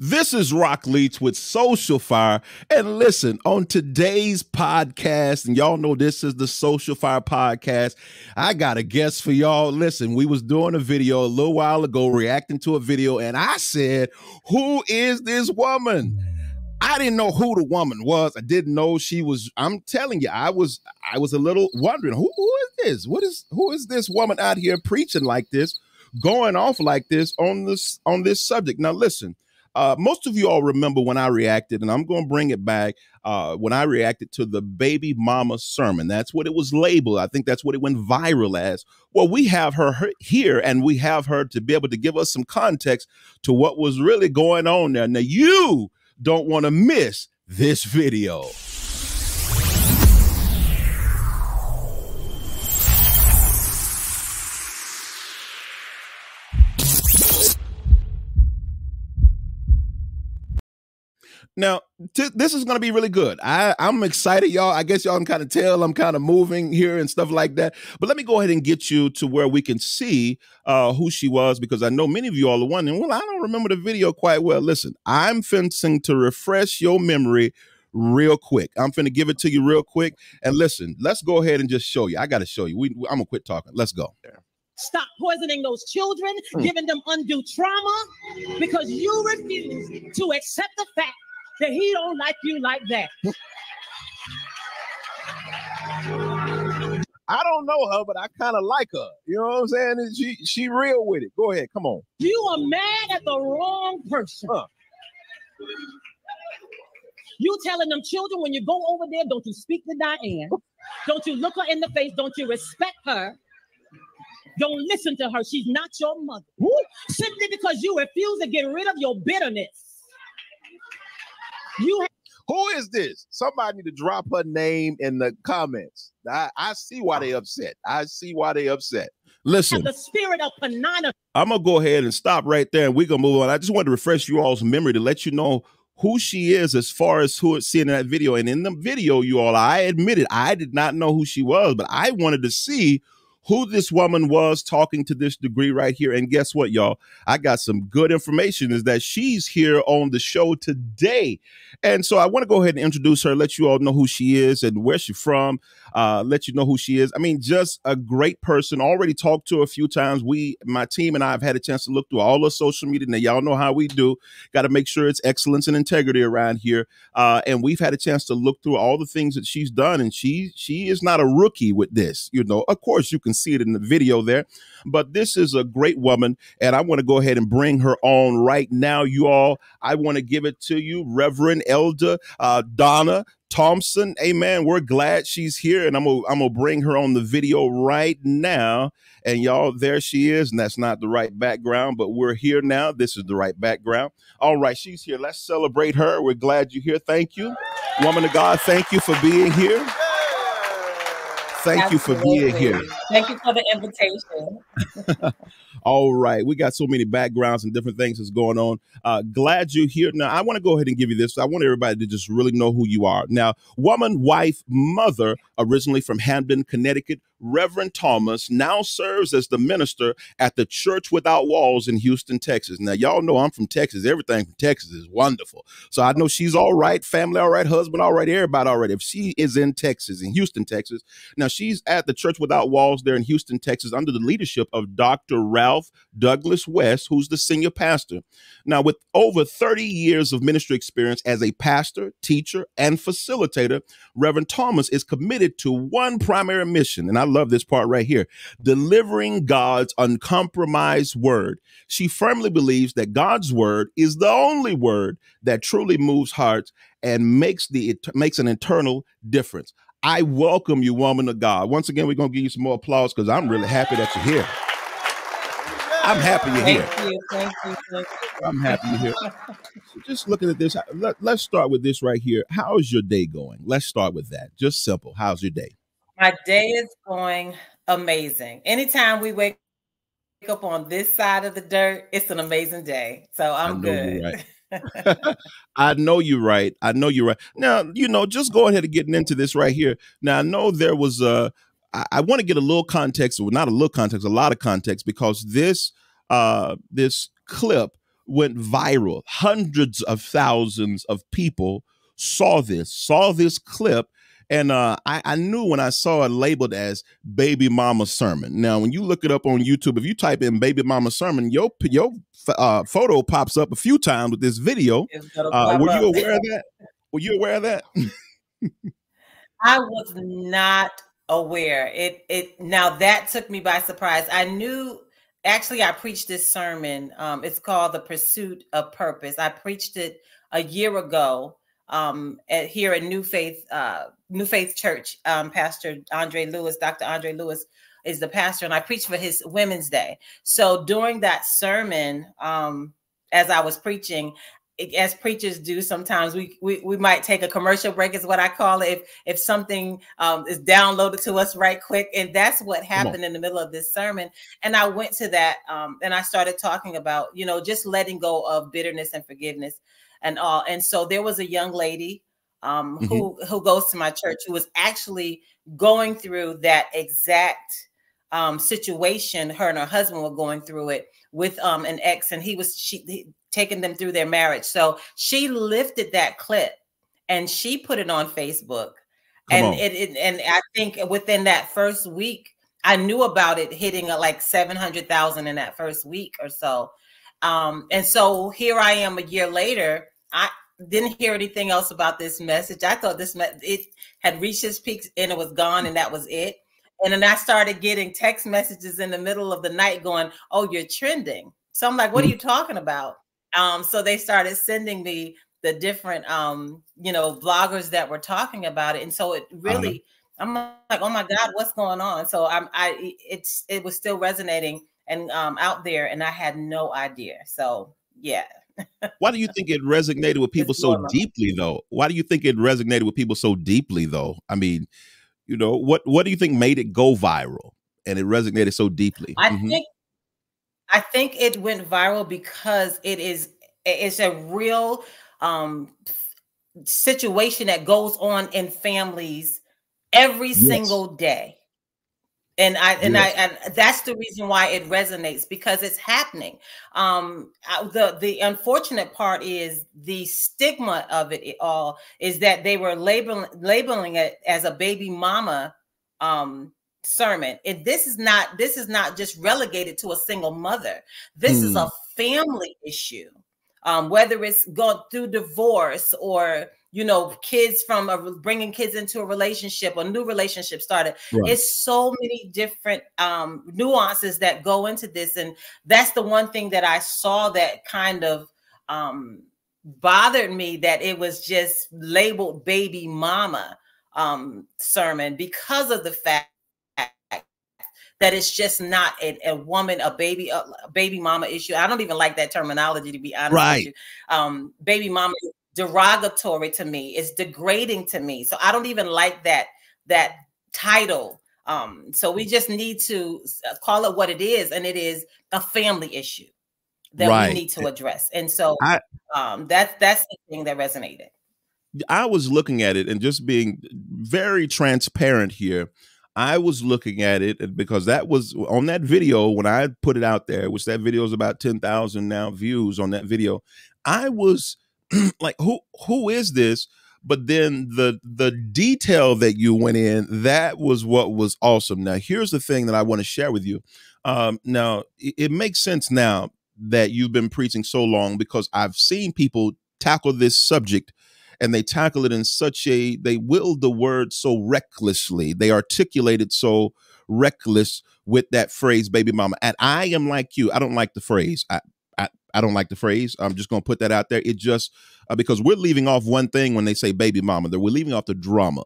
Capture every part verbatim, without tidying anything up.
This is Rock Leach with Social Fire. And listen, on today's podcast, and y'all know this is the Social Fire podcast, I got a guest for y'all. Listen, we was doing a video a little while ago, reacting to a video, and I said, who is this woman? I didn't know who the woman was. I didn't know she was. I'm telling you, I was I was a little wondering, who, who is this? What is who is this woman out here preaching like this, going off like this on this on this subject? Now, listen, uh, most of you all remember when I reacted, and I'm going to bring it back, uh, when I reacted to the baby mama sermon. That's what it was labeled. I think that's what it went viral as. Well, we have her here, and we have her to be able to give us some context to what was really going on there. Now, you don't want to miss this video. Now, this is going to be really good. I, I'm excited, y'all. I guess y'all can kind of tell I'm kind of moving here and stuff like that. But let me go ahead and get you to where we can see uh, who she was, because I know many of you all are wondering, well, I don't remember the video quite well. Listen, I'm fencing to refresh your memory real quick. I'm finna give it to you real quick. And listen, let's go ahead and just show you. I got to show you. We, I'm going to quit talking. Let's go. Stop poisoning those children, mm. giving them undue trauma, because you refuse to accept the fact that he don't like you like that. I don't know her, but I kind of like her. You know what I'm saying? And she she real with it. Go ahead, come on. You are mad at the wrong person. Huh. You telling them children, when you go over there, don't you speak to Diane. Don't you look her in the face. Don't you respect her. Don't listen to her. She's not your mother. Woo. Simply because you refuse to get rid of your bitterness. You Who is this? Somebody need to drop her name in the comments. I, I see why they upset. I see why they upset. Listen, the spirit of Peninnah. I'm going to go ahead and stop right there, and we're going to move on. I just wanted to refresh you all's memory to let you know who she is as far as who it's seeing in that video. And in the video, you all, I admitted I did not know who she was, but I wanted to see who this woman was talking to this degree right here. And guess what, y'all? I got some good information, is that she's here on the show today. And so I want to go ahead and introduce her, let you all know who she is and where she's from, uh, let you know who she is. I mean, just a great person. Already talked to her a few times. We, my team and I have had a chance to look through all her social media. Now, y'all know how we do. Got to make sure it's excellence and integrity around here. Uh, and we've had a chance to look through all the things that she's done. And she, she is not a rookie with this. You know, of course, you can see it in the video there, but this is a great woman, and I want to go ahead and bring her on right now, you all. I want to give it to you, Reverend Elder uh, Dawna Thomas. Amen. We're glad she's here, and I'm gonna I'm gonna bring her on the video right now. And y'all, there she is, and that's not the right background, but we're here now. This is the right background. All right, she's here. Let's celebrate her. We're glad you're here. Thank you, woman of God. Thank you for being here. Thank Absolutely. you for being here. Thank you for the invitation. All right. We got so many backgrounds and different things that's going on. Uh, glad you're here. Now, I want to go ahead and give you this. I want everybody to just really know who you are. Now, woman, wife, mother, originally from Hamden, Connecticut, Reverend Thomas now serves as the minister at the Church Without Walls in Houston, Texas. Now, y'all know I'm from Texas. Everything from Texas is wonderful. So I know she's all right, family all right, husband all right, everybody all right. If she is in Texas, in Houston, Texas. Now, she's at the Church Without Walls there in Houston, Texas, under the leadership of Doctor Ralph Douglas West, who's the senior pastor. Now, with over thirty years of ministry experience as a pastor, teacher, and facilitator, Reverend Thomas is committed to one primary mission, and I love this part right here, delivering God's uncompromised word. She firmly believes that God's word is the only word that truly moves hearts and makes the it makes an internal difference. I welcome you, woman of God. Once again, we're going to give you some more applause, because I'm really happy that you're here. I'm happy you're here. Thank you, thank you, thank you. I'm happy you're here. So just looking at this, let, let's start with this right here. How's your day going? Let's start with that. Just simple. How's your day? My day is going amazing. Anytime we wake up on this side of the dirt, it's an amazing day. So I'm good. Right. I know you're right. I know you're right. Now, you know, just go ahead and getting into this right here. Now, I know there was a, I, I want to get a little context, well, not a little context, a lot of context, because this, uh, this clip went viral. Hundreds of thousands of people saw this, saw this clip. And uh, I, I knew when I saw it labeled as Baby Mama Sermon. Now, when you look it up on YouTube, if you type in Baby Mama Sermon, your, your uh, photo pops up a few times with this video. Uh, were you aware of that? Were you aware of that? I was not aware. It it now that took me by surprise. I knew, actually, I preached this sermon. Um, it's called The Pursuit of Purpose. I preached it a year ago um, at, here at New Faith uh, New Faith Church. Um, Pastor Andre Lewis, Doctor Andre Lewis is the pastor, and I preached for his Women's Day. So during that sermon, um, as I was preaching, as preachers do sometimes, we, we we might take a commercial break, is what I call it, if if something um, is downloaded to us right quick. And that's what happened in the middle of this sermon. And I went to that um, and I started talking about, you know, just letting go of bitterness and forgiveness and all. And so there was a young lady um, mm-hmm. who, who goes to my church who was actually going through that exact um, situation. Her and her husband were going through it with um, an ex, and he was, she, he, taking them through their marriage. So she lifted that clip and she put it on Facebook. Come and on. It, it and I think within that first week, I knew about it hitting like seven hundred thousand in that first week or so. Um, and so here I am a year later. I didn't hear anything else about this message. I thought this it had reached its peak and it was gone and that was it. And then I started getting text messages in the middle of the night going, oh, you're trending. So I'm like, what are you talking about? Um, so they started sending me the different, um, you know, bloggers that were talking about it. And so it really, I'm like, oh my God, what's going on? So I'm, I, it's, it was still resonating and, um, out there, and I had no idea. So yeah. Why do you think it resonated with people so deeply though? Why do you think it resonated with people so deeply though? I mean, you know, what, what do you think made it go viral and it resonated so deeply? I mm-hmm. think I think it went viral because it is, it's a real um, situation that goes on in families every yes. single day. And I, and yes. I, and that's the reason why it resonates, because it's happening. Um, the, the unfortunate part is the stigma of it all is that they were labeling, labeling it as a baby mama, um, sermon. And this is not, this is not just relegated to a single mother. This mm. is a family issue. Um, whether it's going through divorce or, you know, kids from a, bringing kids into a relationship or new relationship started. Right. It's so many different um, nuances that go into this. And that's the one thing that I saw that kind of um, bothered me, that it was just labeled baby mama um, sermon, because of the fact that it's just not a, a woman, a baby, a baby mama issue. I don't even like that terminology, to be honest right. with you. Um, baby mama is derogatory to me. It's degrading to me. So I don't even like that, that title. Um, so we just need to call it what it is. And it is a family issue that right. we need to address. And so I, um, that's, that's the thing that resonated. I was looking at it and just being very transparent here. I was looking at it because that was on that video when I put it out there, which that video is about ten thousand now views on that video. I was like, who, who is this? But then the, the detail that you went in, that was what was awesome. Now, here's the thing that I want to share with you. Um, now it, it makes sense now that you've been preaching so long, because I've seen people tackle this subject. And they tackle it in such a, they wield the word so recklessly. They articulate it so reckless with that phrase, baby mama. And I am like you. I don't like the phrase. I, I, I don't like the phrase. I'm just going to put that out there. It just, uh, because we're leaving off one thing when they say baby mama, that we're leaving off the drama.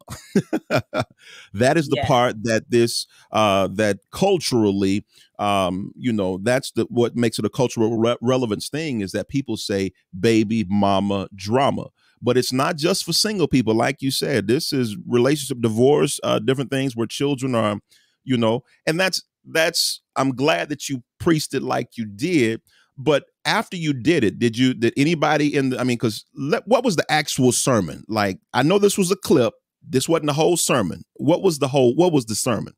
That is the yeah. part that this, uh, that culturally, um, you know, that's the, what makes it a cultural re relevance thing, is that people say baby mama drama. But it's not just for single people. Like you said, this is relationship, divorce, uh, different things where children are, you know, and that's, that's, I'm glad that you preached it like you did. But after you did it, did you, did anybody in the, I mean, cause let, what was the actual sermon? Like, I know this was a clip. This wasn't the whole sermon. What was the whole, what was the sermon?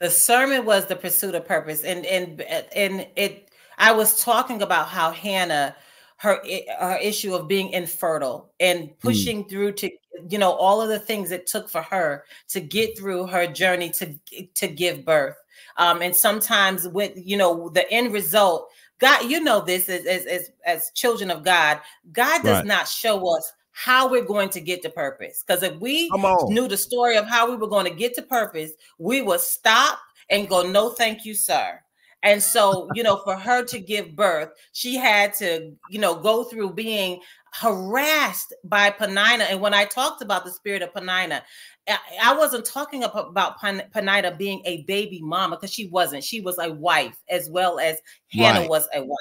The sermon was The Pursuit of Purpose. And, and, and it, I was talking about how Hannah, her her issue of being infertile and pushing mm. through to, you know, all of the things it took for her to get through her journey to to give birth. Um, and sometimes with, you know, the end result, God, you know, this is as, as, as children of God, God does right. not show us how we're going to get to purpose. Because if we knew the story of how we were going to get to purpose, we would stop and go, no, thank you, sir. And so, you know, for her to give birth, she had to, you know, go through being harassed by Peninnah. And when I talked about the spirit of Peninnah, I wasn't talking about Peninnah being a baby mama, because she wasn't. She was a wife, as well as Hannah right. was a wife.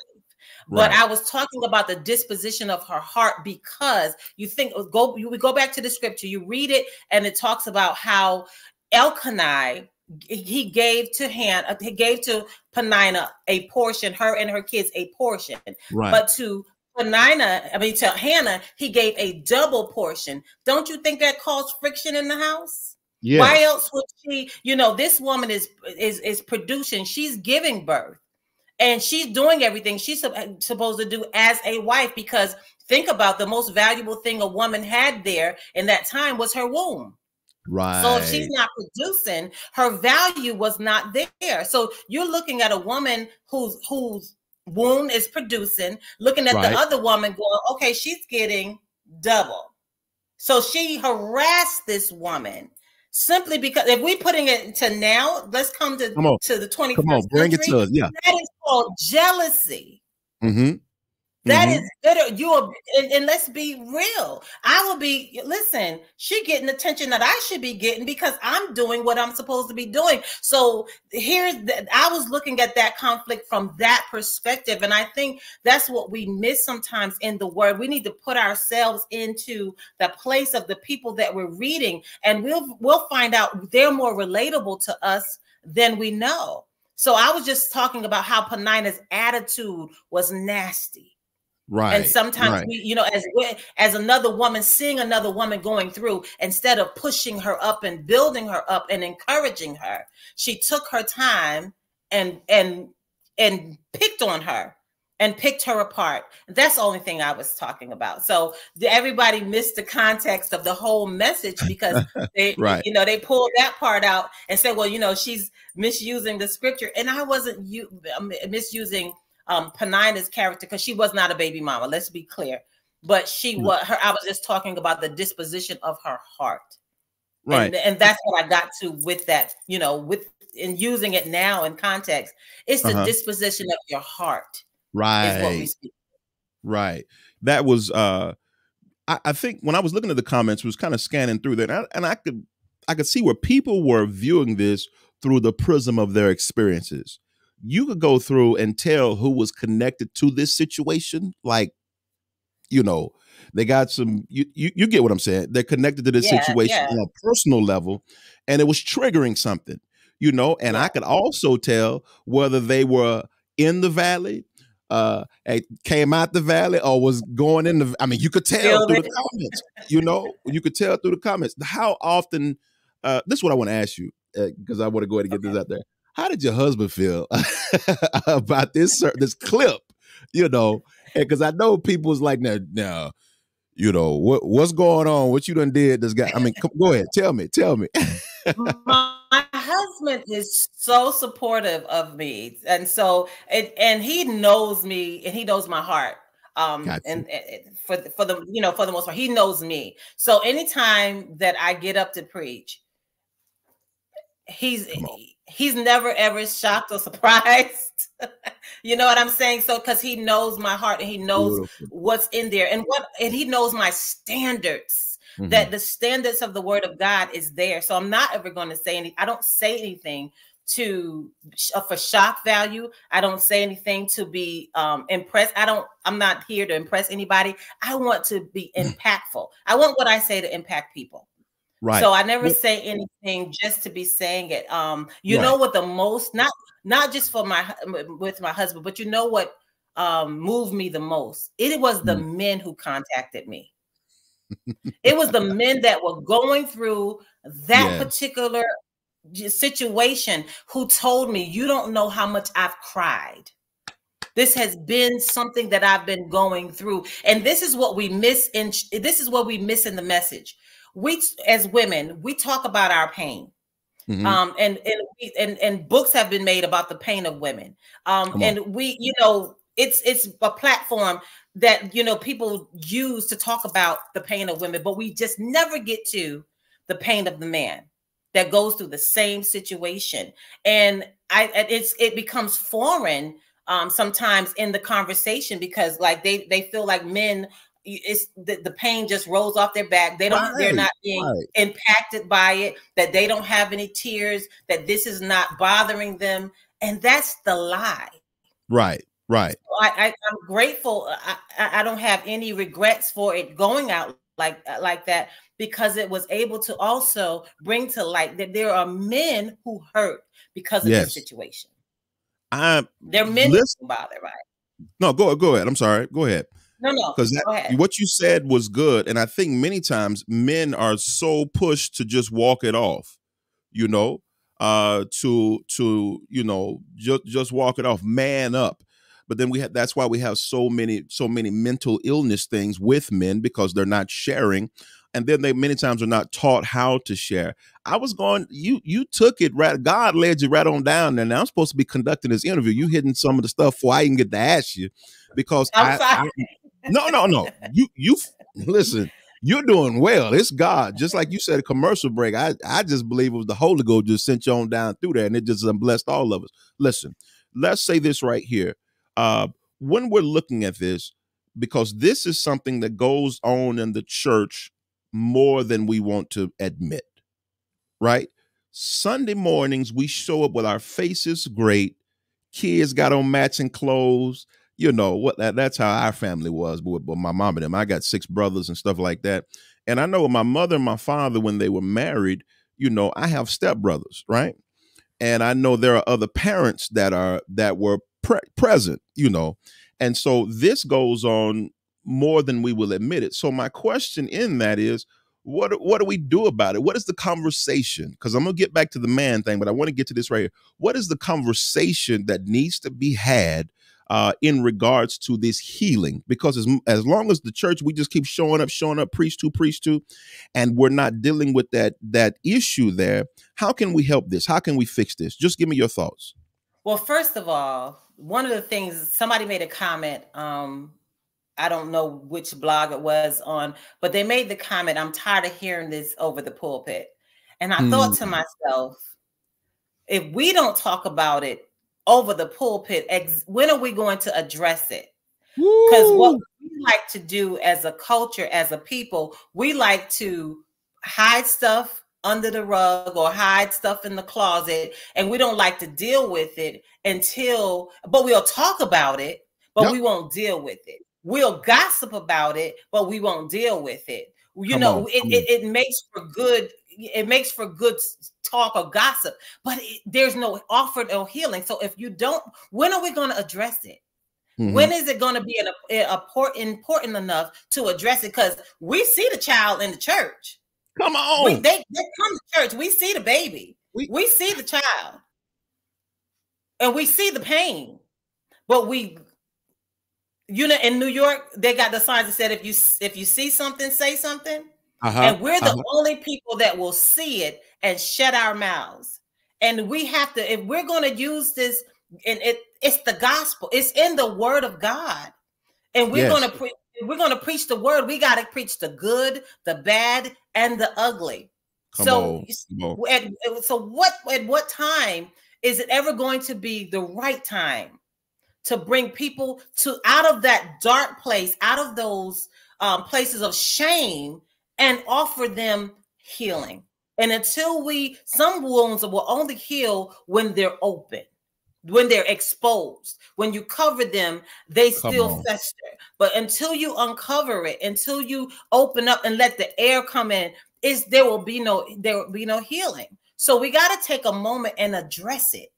But right. I was talking about the disposition of her heart, because you think, go, we go back to the scripture, you read it, and it talks about how Elkanai, he gave to Hannah, he gave to Peninnah a portion, her and her kids a portion. Right. But to Peninnah, I mean to Hannah, he gave a double portion. Don't you think that caused friction in the house? Yes. Why else would she, you know, this woman is is is producing, she's giving birth. And she's doing everything she's supposed to do as a wife, because think about, the most valuable thing a woman had there in that time was her womb. Right. So if she's not producing, her value was not there. So you're looking at a woman whose whose womb is producing, looking at right. the other woman going, okay, she's getting double. So she harassed this woman. Simply because if we're putting it to now, let's come to, come to the twenty-first come on, bring century, it to us. Yeah. That is called jealousy. Mm-hmm. That mm-hmm. is bitter. You are, and, and let's be real. I will be, listen, she getting attention that I should be getting because I'm doing what I'm supposed to be doing. So here's, the, I was looking at that conflict from that perspective. And I think that's what we miss sometimes in the word. We need to put ourselves into the place of the people that we're reading, and we'll, we'll find out they're more relatable to us than we know. So I was just talking about how Peninnah's attitude was nasty. Right. And sometimes, right. we, you know, as as another woman, seeing another woman going through, instead of pushing her up and building her up and encouraging her, she took her time and and and picked on her and picked her apart. That's the only thing I was talking about. So everybody missed the context of the whole message, because they, right. you know, they pulled that part out and said, well, you know, she's misusing the scripture. And I wasn't you misusing Um, Peninnah's character, because she was not a baby mama. Let's be clear, but she mm. was. Her, I was just talking about the disposition of her heart, right? And, and that's what I got to with that. You know, with in using it now in context, it's the uh-huh. disposition of your heart, right? Is what we speak. Right. That was. Uh, I, I think when I was looking at the comments, was kind of scanning through that, and I, and I could, I could see where people were viewing this through the prism of their experiences. You could go through and tell who was connected to this situation. Like, you know, they got some, you, you, you get what I'm saying. They're connected to this yeah, situation yeah. on a personal level, and it was triggering something, you know, and I could also tell whether they were in the valley, uh, came out the valley, or was going in the, I mean, you could tell through the comments, you know, you could tell through the comments. How often, uh, this is what I want to ask you, because uh, I want to go ahead and get okay. this out there. How did your husband feel about this this clip? You know, because I know people was like, now, now, you know, what what's going on? What you done did? This guy. I mean, come, go ahead, tell me, tell me. My husband is so supportive of me, and so and and he knows me, and he knows my heart. Um, gotcha. and, and for for the you know for the most part, he knows me. So anytime that I get up to preach, he's. He's never, ever shocked or surprised. You know what I'm saying? So, because he knows my heart, and he knows Beautiful. What's in there, and what, and he knows my standards, mm-hmm. that the standards of the word of God is there. So I'm not ever going to say anything. I don't say anything to uh, for shock value. I don't say anything to be um, impressed. I don't, I'm not here to impress anybody. I want to be impactful. I want what I say to impact people. Right. So I never say anything just to be saying it. Um, you right. know what the most, not not just for my with my husband, but you know what um, moved me the most? It was the mm. men who contacted me. It was the men that were going through that yeah. particular situation who told me, you don't know how much I've cried. This has been something that I've been going through. And this is what we miss in this is what we miss in the message. We, as women, we talk about our pain. Mm-hmm. Um, and, and, and, and books have been made about the pain of women. Um, and we, you know, it's, it's a platform that, you know, people use to talk about the pain of women, but we just never get to the pain of the man that goes through the same situation. And I, it's, it becomes foreign, um, sometimes in the conversation, because like they, they feel like men, it's the, the pain just rolls off their back. They don't, right, they're not being right. impacted by it, that they don't have any tears, that this is not bothering them. And that's the lie. Right. Right. So I, I, I'm grateful. I, I don't have any regrets for it going out like, like that, because it was able to also bring to light that there are men who hurt because of yes. this situation. I'm, they're men who bother, right? No, go, go ahead. I'm sorry. Go ahead. No, no. Because what you said was good. And I think many times men are so pushed to just walk it off, you know, uh, to, to, you know, just, just walk it off, man up. But then we have, that's why we have so many, so many mental illness things with men, because they're not sharing. And then they many times are not taught how to share. I was going, you, you took it right. God led you right on down there. Now I'm supposed to be conducting this interview. You hitting some of the stuff before I even get to ask you, because I'm I, sorry. I no, no, no. You, you listen, you're doing well. It's God. Just like you said, a commercial break. I, I just believe it was the Holy Ghost just sent you on down through there, and it just blessed all of us. Listen, let's say this right here. Uh, when we're looking at this, because this is something that goes on in the church more than we want to admit, right? Sunday mornings, we show up with our faces great. Kids got on matching clothes. You know what? That, that's how our family was. But with my mom and them, I got six brothers and stuff like that. And I know my mother and my father, when they were married, you know, I have stepbrothers, right? And I know there are other parents that are that were pre present, you know. And so this goes on more than we will admit it. So my question in that is, what what do we do about it? What is the conversation? Because I'm gonna get back to the man thing, but I want to get to this right here. What is the conversation that needs to be had Uh, in regards to this healing? Because as, as long as the church, we just keep showing up, showing up, preach to, preach to, and we're not dealing with that, that issue there. How can we help this? How can we fix this? Just give me your thoughts. Well, first of all, one of the things, somebody made a comment, um, I don't know which blog it was on, but they made the comment, I'm tired of hearing this over the pulpit. And I mm. thought to myself, if we don't talk about it over the pulpit, ex when are we going to address it? Because what we like to do as a culture, as a people, we like to hide stuff under the rug or hide stuff in the closet, and we don't like to deal with it until, but we'll talk about it, but yep. we won't deal with it. We'll gossip about it, but we won't deal with it. You come know, on, it, it, it makes for good It makes for good talk or gossip, but it, there's no offered or healing. So if you don't, when are we going to address it? Mm-hmm. When is it going to be an, a, a port, important enough to address it? Because we see the child in the church. Come on. We, they, they come to church. We see the baby. We, we see the child. And we see the pain. But we, you know, in New York, they got the signs that said, if you, if you see something, say something. Uh-huh, and we're the uh-huh. only people that will see it and shut our mouths. And we have to, if we're going to use this, and it, it's the gospel, it's in the word of God. And we're yes. going to pre we're going to preach the word. We got to preach the good, the bad, and the ugly. Come so, on, come on. At, so what, at what time is it ever going to be the right time to bring people to out of that dark place, out of those um, places of shame, and offer them healing? And until we, some wounds will only heal when they're open, when they're exposed. When you cover them, they Come still on. Fester. But until you uncover it, until you open up and let the air come in, is there will be no there will be no healing. So we got to take a moment and address it.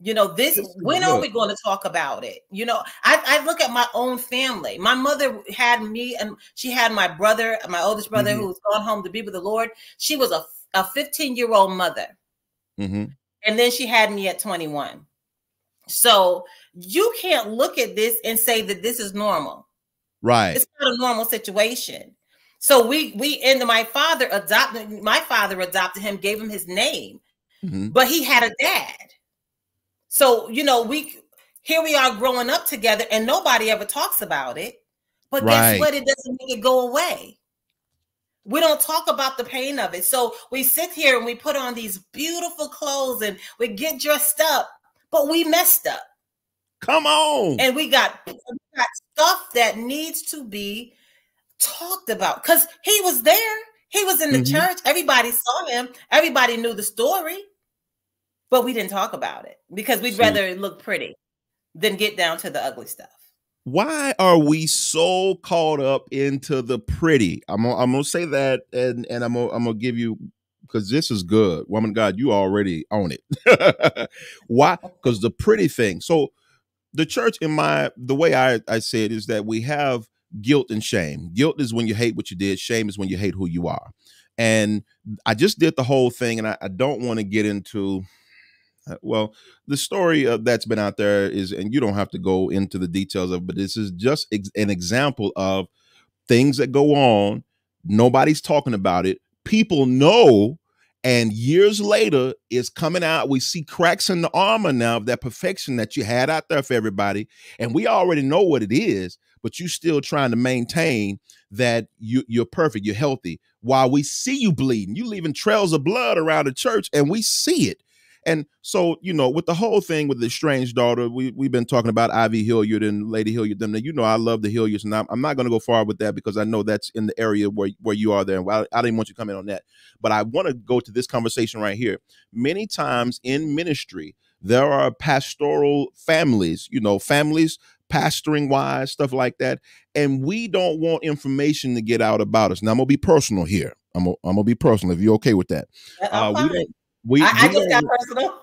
You know, this, this when good. Are we going to talk about it? You know, I, I look at my own family. My mother had me, and she had my brother, my oldest brother, mm-hmm. who's gone home to be with the Lord. She was a, a fifteen year old mother. Mm-hmm. And then she had me at twenty-one. So you can't look at this and say that this is normal. Right. It's not a normal situation. So we, we, and my father adopted, my father adopted him, gave him his name, mm-hmm. but he had a dad. So, you know, we, here we are growing up together and nobody ever talks about it, but right. guess what? It doesn't make it go away. We don't talk about the pain of it. So we sit here and we put on these beautiful clothes and we get dressed up, but we messed up. Come on. And we got, we got stuff that needs to be talked about, because he was there. He was in the mm-hmm. church. Everybody saw him. Everybody knew the story, but we didn't talk about it because we'd so, rather look pretty than get down to the ugly stuff. Why are we so caught up into the pretty? I'm gonna, I'm gonna say that, and and I'm gonna, I'm gonna give you, because this is good, woman of God. You already own it. Why? Because the pretty thing. So the church, in my the way I I say it is that we have guilt and shame. Guilt is when you hate what you did. Shame is when you hate who you are. And I just did the whole thing, and I, I don't want to get into. Uh, well, the story uh, that's been out there is, and you don't have to go into the details of, but this is just ex an example of things that go on. Nobody's talking about it. People know, and years later it's coming out. We see cracks in the armor now of that perfection that you had out there for everybody. And we already know what it is, but you're still trying to maintain that you, you're perfect, you're healthy. While we see you bleeding, you leaving trails of blood around the church, and we see it. And so, you know, with the whole thing with the estranged daughter, we, we've been talking about Ivy Hilliard and Lady Hilliard. Them, you know, I love the Hilliards, and I'm, I'm not going to go far with that because I know that's in the area where, where you are there. And I, I didn't want you to come in on that. But I want to go to this conversation right here. Many times in ministry, there are pastoral families, you know, families pastoring wise, stuff like that. And we don't want information to get out about us. Now, I'm going to be personal here. I'm going I'm to be personal if you're okay with that. Uh, we don't. We, I, I just got personal.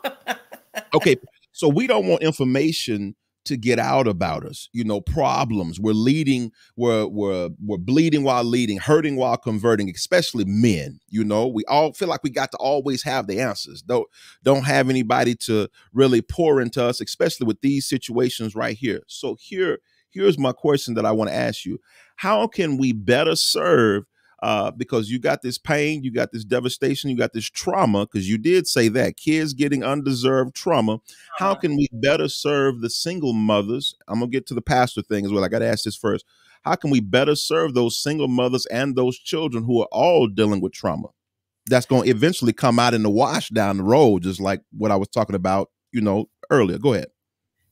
Okay, so we don't want information to get out about us. You know, problems. We're leading. We're we're we're bleeding while leading, hurting while converting. Especially men. You know, we all feel like we got to always have the answers. Don't don't have anybody to really pour into us, especially with these situations right here. So here here's my question that I want to ask you: how can we better serve? Uh, because you got this pain, you got this devastation, you got this trauma, because you did say that kids getting undeserved trauma. How can we better serve the single mothers? I'm going to get to the pastor thing as well. I got to ask this first. How can we better serve those single mothers and those children who are all dealing with trauma? That's going to eventually come out in the wash down the road, just like what I was talking about, you know, earlier. Go ahead.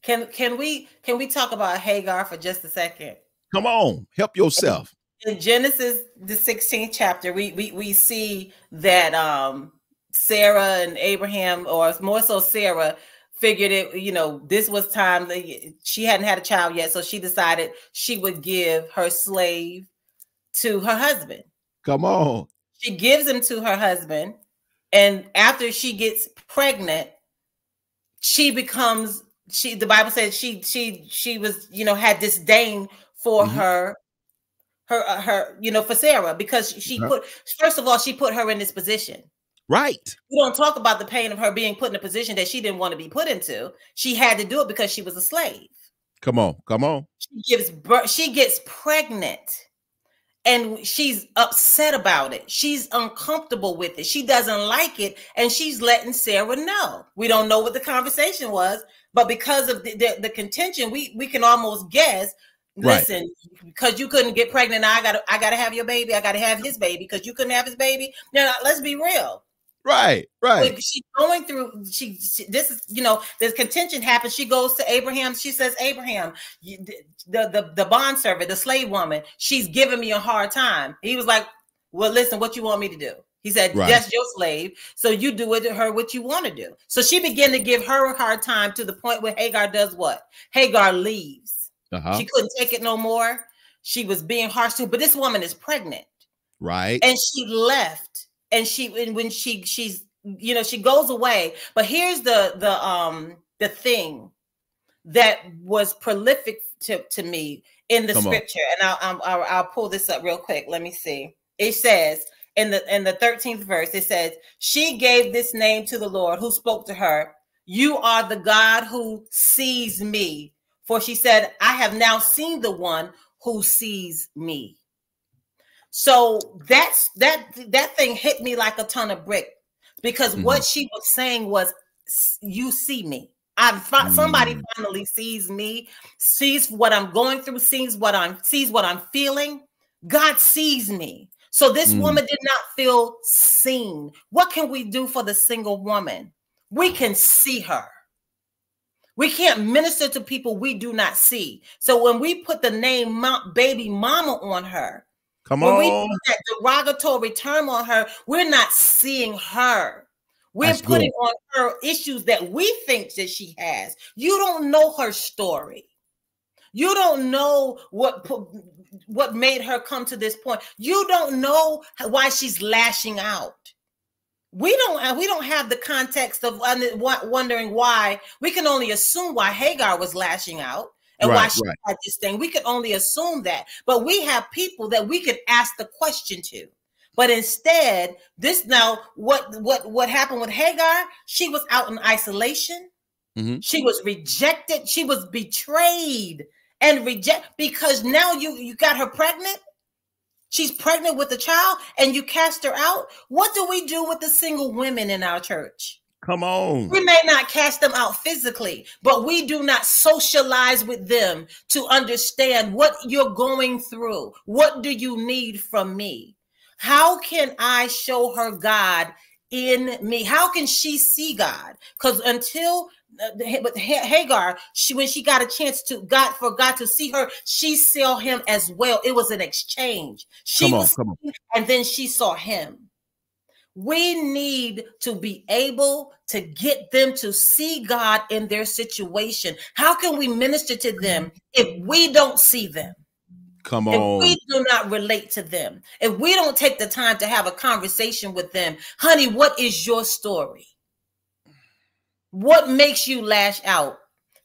Can, can we, can we talk about Hagar for just a second? Come on, help yourself. In Genesis, the sixteenth chapter, we, we, we see that um, Sarah and Abraham, or more so Sarah, figured it, you know, this was time that she hadn't had a child yet. So she decided she would give her slave to her husband. Come on. She gives him to her husband. And after she gets pregnant, she becomes, she, the Bible says she, she, she was, you know, had disdain for mm-hmm. her. Her, uh, her, you know, for Sarah, because she yeah. put, first of all, she put her in this position. Right. We don't talk about the pain of her being put in a position that she didn't want to be put into. She had to do it because she was a slave. Come on, come on. She gives birth, she gets pregnant, and she's upset about it. She's uncomfortable with it. She doesn't like it, and she's letting Sarah know. We don't know what the conversation was, but because of the, the, the contention, we we can almost guess. Listen, because right. you couldn't get pregnant, now I gotta, I gotta have your baby. I gotta have his baby because you couldn't have his baby. Now, let's be real. Right, right. Like she's going through. She, she, this is, you know, this contention happens. She goes to Abraham. She says, Abraham, you, the the the bondservant, the slave woman, she's giving me a hard time. He was like, well, listen, what you want me to do? He said, right. that's your slave, so you do with her what you want to do. So she began to give her a hard time to the point where Hagar does what? Hagar leaves. Uh-huh. She couldn't take it no more. She was being harsh to her, but this woman is pregnant. Right. And she left. And she, and when she, she's, you know, she goes away. But here's the, the, um, the thing that was prolific to, to me in the Come scripture. On. And I'll, I'll, I'll pull this up real quick. Let me see. It says in the, in the thirteenth verse, it says, she gave this name to the Lord who spoke to her. You are the God who sees me. For she said, I have now seen the one who sees me. So that's that that thing hit me like a ton of brick, because mm-hmm. what she was saying was, you see me. I've mm-hmm. somebody finally sees me, sees what I'm going through, sees what I'm sees what I'm feeling. God sees me. So this mm-hmm. woman did not feel seen. What can we do for the single woman? We can see her. We can't minister to people we do not see. So when we put the name Mom, baby mama on her, Come on. when we put that derogatory term on her, we're not seeing her. We're That's putting good. on her issues that we think that she has. You don't know her story. You don't know what, what made her come to this point. You don't know why she's lashing out. We don't, we don't have the context of wondering why. We can only assume why Hagar was lashing out and right, why she right. had this thing. We could only assume that. But we have people that we could ask the question to. But instead, this now, what, what, what happened with Hagar? She was out in isolation. Mm-hmm. She was rejected. She was betrayed and rejected, because now you, you got her pregnant. She's pregnant with a child and you cast her out. What do we do with the single women in our church? Come on. We may not cast them out physically, but we do not socialize with them to understand what you're going through. What do you need from me? How can I show her God in me? How can she see God? Because until Hagar, she, when she got a chance to God for God to see her, she saw him as well. It was an exchange. She come on, was come on. And then she saw him. We need to be able to get them to see God in their situation. How can we minister to them if we don't see them? Come on. If we do not relate to them, if we don't take the time to have a conversation with them, honey, what is your story? What makes you lash out?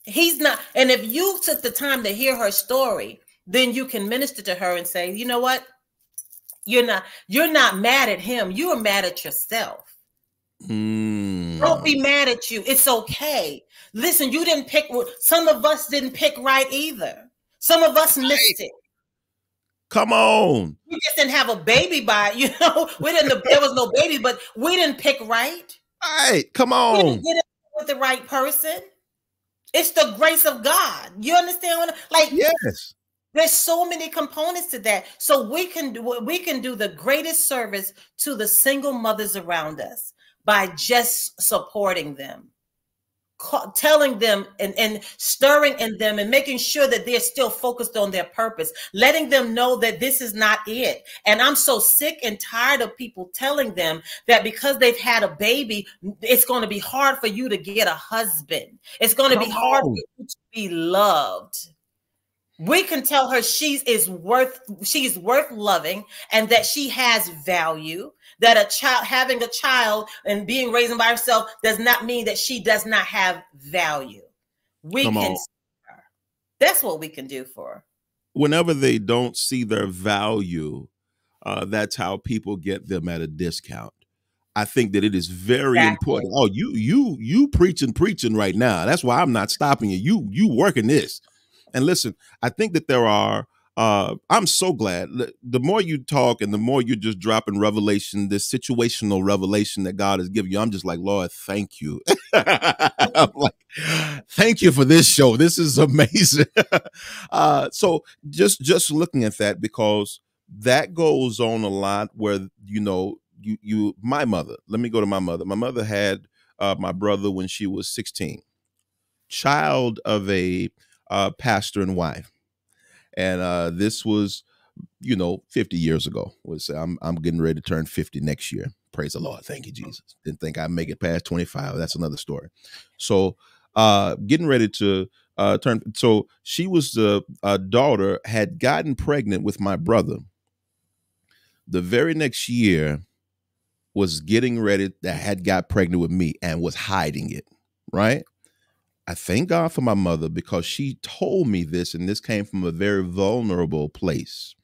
He's not. And if you took the time to hear her story, then you can minister to her and say, you know what? You're not, you're not mad at him. You are mad at yourself. Mm. Don't be mad at you. It's okay. Listen, you didn't pick. Some of us didn't pick right either. Some of us missed it. Come on. We just didn't have a baby by, you know, we didn't, there was no baby, but we didn't pick right. All right. Come on. We didn't get it with the right person. It's the grace of God. You understand what I'm, like, yes. There's so many components to that. So we can do, we can do the greatest service to the single mothers around us by just supporting them, telling them and, and stirring in them and making sure that they're still focused on their purpose, letting them know that this is not it. And I'm so sick and tired of people telling them that because they've had a baby, it's going to be hard for you to get a husband. It's going to be hard for you to be loved. We can tell her she is worth, she is worth loving and that she has value. That a child, having a child and being raised by herself does not mean that she does not have value. We Come can on. see her. That's what we can do for her. Whenever they don't see their value, uh, that's how people get them at a discount. I think that it is very exactly. important. Oh, you, you, you preaching, preaching right now. That's why I'm not stopping you. You, you working this. And listen, I think that there are, uh, I'm so glad the more you talk and the more you're just dropping revelation, this situational revelation that God has given you. I'm just like, Lord, thank you. I'm like, thank you for this show. This is amazing. uh, so just, just looking at that, because that goes on a lot where, you know, you, you, my mother, let me go to my mother. My mother had, uh, my brother when she was sixteen, child of a, Uh, pastor and wife. And uh, this was, you know, fifty years ago. Was I'm, I'm getting ready to turn fifty next year. Praise the Lord. Thank you, Jesus. Didn't think I'd make it past twenty-five. That's another story. So uh, getting ready to uh, turn. So she was the uh, daughter, had gotten pregnant with my brother. The very next year was getting ready that had got pregnant with me and was hiding it. Right. I thank God for my mother, because she told me this, and this came from a very vulnerable place.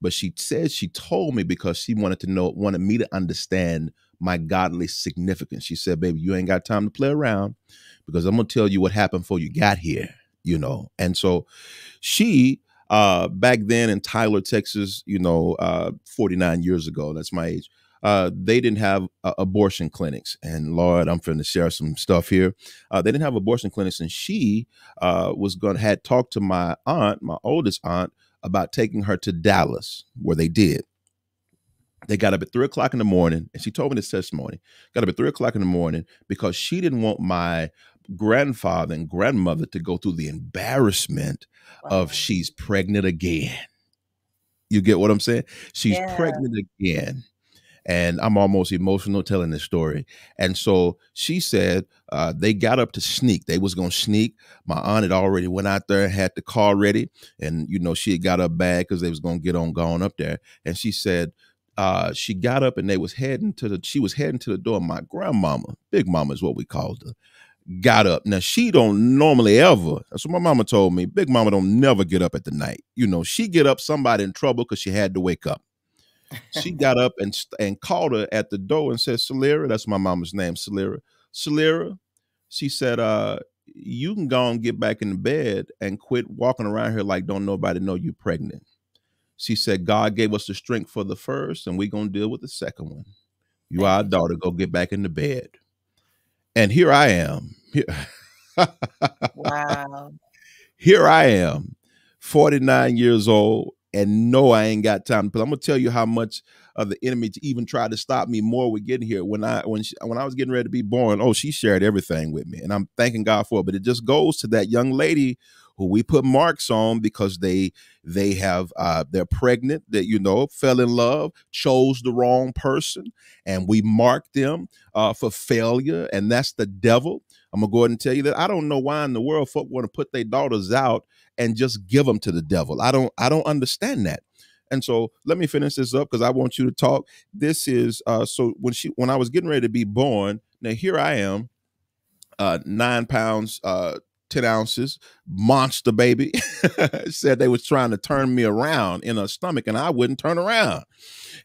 But she said she told me because she wanted to know, wanted me to understand my godly significance. She said, baby, you ain't got time to play around, because I'm going to tell you what happened before you got here, you know. And so she, uh, back then in Tyler, Texas, you know, uh, forty-nine years ago, that's my age, uh, they didn't have uh, abortion clinics. And Lord, I'm finna share some stuff here. Uh, they didn't have abortion clinics. And she uh, was going to had talked to my aunt, my oldest aunt, about taking her to Dallas, where they did. They got up at three o'clock in the morning, and she told me this testimony. Got up at three o'clock in the morning because she didn't want my grandfather and grandmother to go through the embarrassment wow. of she's pregnant again. You get what I'm saying? She's yeah. pregnant again. And I'm almost emotional telling this story. And so she said uh, they got up to sneak. They was going to sneak. My aunt had already went out there and had the car ready. And, you know, she had got up bad because they was going to get on going up there. And she said, Uh, she got up and they was heading to the, she was heading to the door. My grandmama, big mama is what we called her, got up. Now she don't normally ever, that's what my mama told me, big mama don't never get up at the night. You know, she get up somebody in trouble because she had to wake up. She got up and, and called her at the door and said, Salira, that's my mama's name, Salira. Salira, she said, uh, you can go and get back in bed and quit walking around here like don't nobody know you're pregnant. She said, God gave us the strength for the first, and we're going to deal with the second one. You are our daughter. Go get back into bed. And here I am. Wow. Here I am, forty-nine years old, and no, I ain't got time. But I'm going to tell you how much of the enemy to even try to stop me more with getting here. When I when she, when I was getting ready to be born, oh, she shared everything with me, and I'm thanking God for it. But it just goes to that young lady who we put marks on because they they have uh, they're pregnant, that, you know, fell in love, chose the wrong person, and we mark them uh, for failure. And that's the devil. I'm going to go ahead and tell you that I don't know why in the world folk want to put their daughters out and just give them to the devil. I don't I don't understand that. And so let me finish this up because I want you to talk. This is uh, so when she when I was getting ready to be born. Now, here I am, uh, nine pounds, uh, ten ounces, monster baby. Said they was trying to turn me around in her stomach and I wouldn't turn around.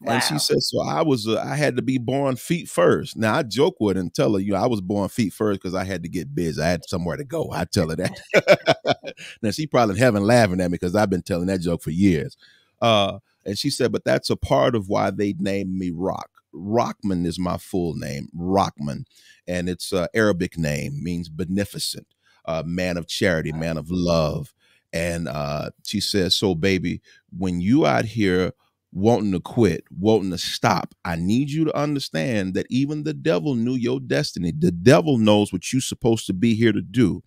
Wow. And she said, so I was, uh, I had to be born feet first. Now I joke with her and tell her, you know, I was born feet first because I had to get busy. I had somewhere to go. I tell her that. Now she probably in heaven laughing at me because I've been telling that joke for years. Uh, and she said, but that's a part of why they named me Rock. Rockman is my full name, Rockman. And it's uh, Arabic name, means beneficent. Uh, man of charity, man of love. And uh, she says, so baby, when you out here wanting to quit, wanting to stop, I need you to understand that even the devil knew your destiny. The devil knows what you're supposed to be here to do.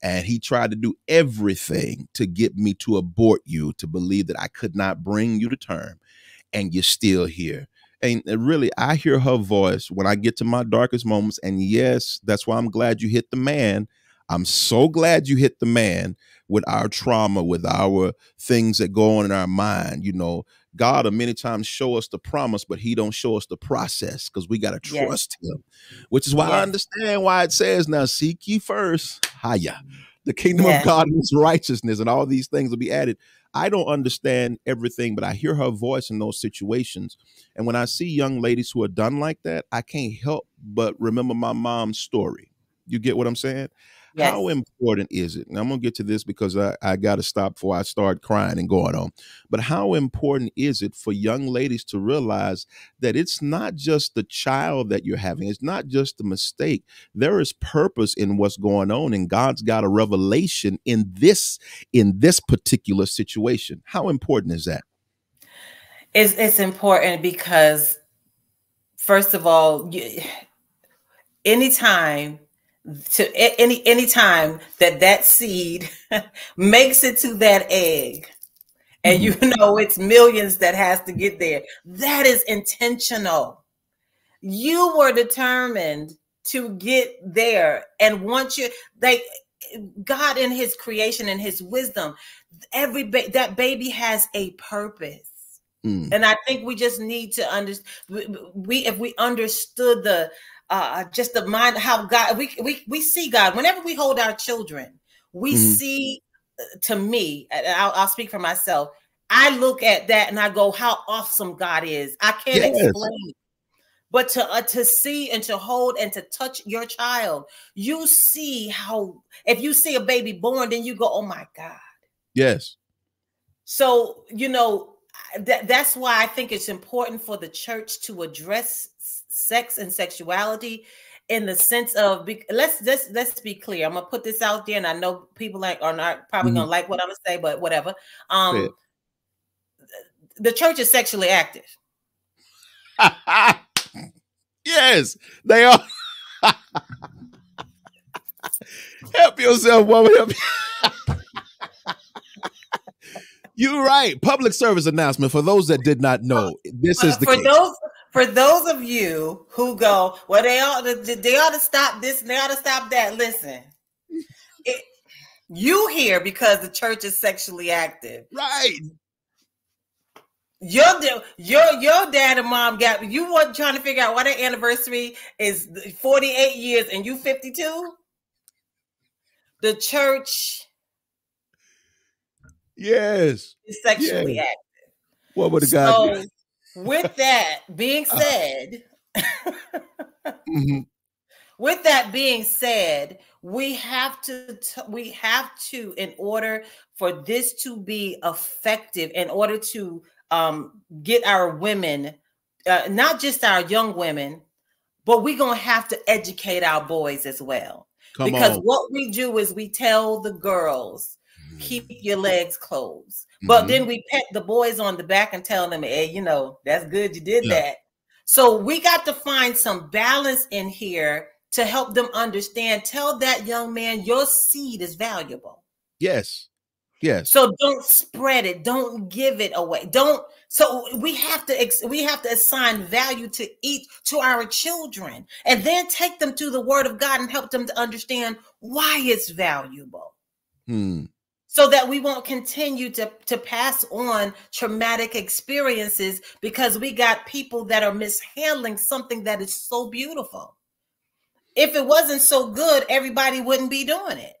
And he tried to do everything to get me to abort you, to believe that I could not bring you to term. And you're still here. And really, I hear her voice when I get to my darkest moments. And yes, that's why I'm glad you hit the man. I'm so glad you hit the man with our trauma, with our things that go on in our mind. You know, God will many times show us the promise, but he don't show us the process because we got to trust yes. him, which is why yes. I understand why it says, now seek ye first, hiya, the kingdom yes. of God is righteousness, and all these things will be added. I don't understand everything, but I hear her voice in those situations. And when I see young ladies who are done like that, I can't help but remember my mom's story. You get what I'm saying? Yes. How important is it? And I'm going to get to this because I, I got to stop before I start crying and going on. But how important is it for young ladies to realize that it's not just the child that you're having? It's not just the mistake. There is purpose in what's going on. And God's got a revelation in this in this particular situation. How important is that? It's, it's important because, first of all, you, anytime to any any time that that seed makes it to that egg, and you know it's millions that has to get there, that is intentional. You were determined to get there, and once you, like God in his creation and his wisdom, every ba that baby has a purpose. Mm. And I think we just need to understand, we if we understood the Uh, just the mind, how God, we, we, we see God, whenever we hold our children, we mm-hmm. see, to me, and I'll, I'll speak for myself, I look at that and I go, how awesome God is. I can't yes. explain But to uh, to see and to hold and to touch your child, you see how, if you see a baby born, then you go, oh my God. Yes. So, you know, th that's why I think it's important for the church to address sex and sexuality in the sense of, be let's just, let's be clear. I'm going to put this out there, and I know people like, are not probably mm-hmm. going to like what I'm going to say, but whatever. Um, yeah. The church is sexually active. Yes, they are. Help yourself, woman. Help you. You're right. Public service announcement for those that did not know. This uh, is the for case. those for those of you who go, well, they ought to they ought to stop this, and they ought to stop that. Listen, it, you here because the church is sexually active, right? Your your your dad and mom got you weren't trying to figure out why their anniversary is forty-eight years and you fifty-two. The church, yes, is sexually yes. active. What would a God do? So, with that being said, mm-hmm. with that being said, we have to t we have to, in order for this to be effective, in order to Um, get our women, uh, not just our young women, but we're going to have to educate our boys as well. Come because on. What we do is we tell the girls, mm-hmm. keep your legs closed. Mm-hmm. But then we pat the boys on the back and tell them, hey, you know, that's good. You did yeah. that. So we got to find some balance in here to help them understand. Tell that young man your seed is valuable. Yes. Yes. So don't spread it. Don't give it away. Don't. So we have to ex, we have to assign value to each to our children, and then take them to the Word of God and help them to understand why it's valuable. Hmm. So that we won't continue to to pass on traumatic experiences because we got people that are mishandling something that is so beautiful. If it wasn't so good, everybody wouldn't be doing it.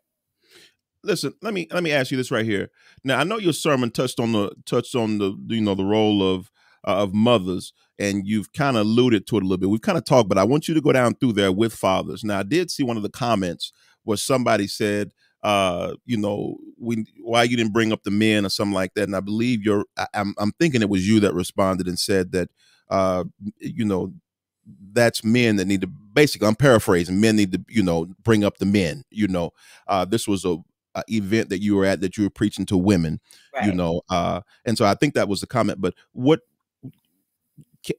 Listen, let me let me ask you this right here. Now, I know your sermon touched on the touched on the you know the role of uh, of mothers, and you've kind of alluded to it a little bit. We've kind of talked, but I want you to go down through there with fathers. Now, I did see one of the comments where somebody said, uh, you know, we, why you didn't bring up the men or something like that. And I believe you're I, I'm I'm thinking it was you that responded and said that uh, you know, that's men that need to, basically, I'm paraphrasing, men need to you know bring up the men. You know, uh, this was a Uh, event that you were at that you were preaching to women, right. you know, uh, and so I think that was the comment. But what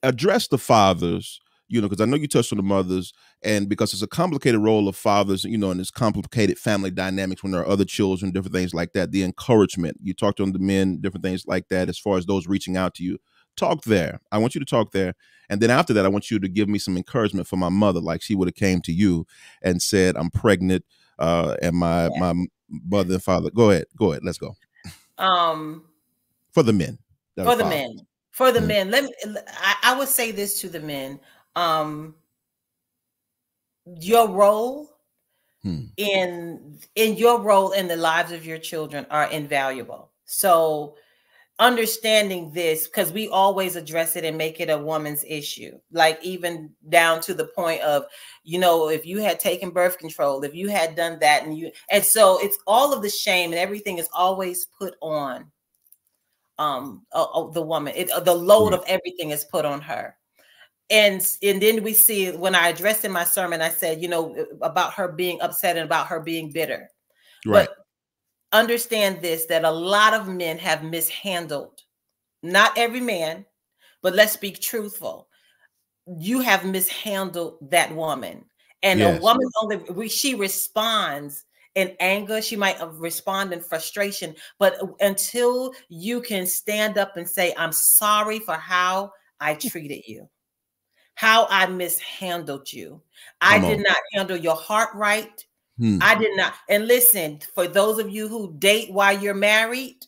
address the fathers, you know, because I know you touched on the mothers, and because it's a complicated role of fathers, you know, and it's complicated family dynamics when there are other children, different things like that. The encouragement you talked on the men, different things like that, as far as those reaching out to you. Talk there. I want you to talk there. And then after that, I want you to give me some encouragement for my mother, like she would have came to you and said, I'm pregnant. Uh, and my, yeah. my, mother and father. Go ahead. Go ahead. Let's go. Um, for the men. For the men. For the mm-hmm. men. Let me, I, I would say this to the men. Um, your role hmm. in in your role in the lives of your children are invaluable. So understanding this, because we always address it and make it a woman's issue, like even down to the point of, you know, if you had taken birth control, if you had done that, and you, and so it's all of the shame and everything is always put on um, uh, uh, the woman. It, uh, the load of everything is put on her. And, and then we see, when I addressed in my sermon, I said, you know, about her being upset and about her being bitter. Right. But understand this, that a lot of men have mishandled, not every man, but let's be truthful. You have mishandled that woman, and yes. a woman only, she responds in anger. She might respond in frustration, but until you can stand up and say, I'm sorry for how I treated you, how I mishandled you. I did not handle your heart right. Hmm. I did not. And listen, for those of you who date while you're married,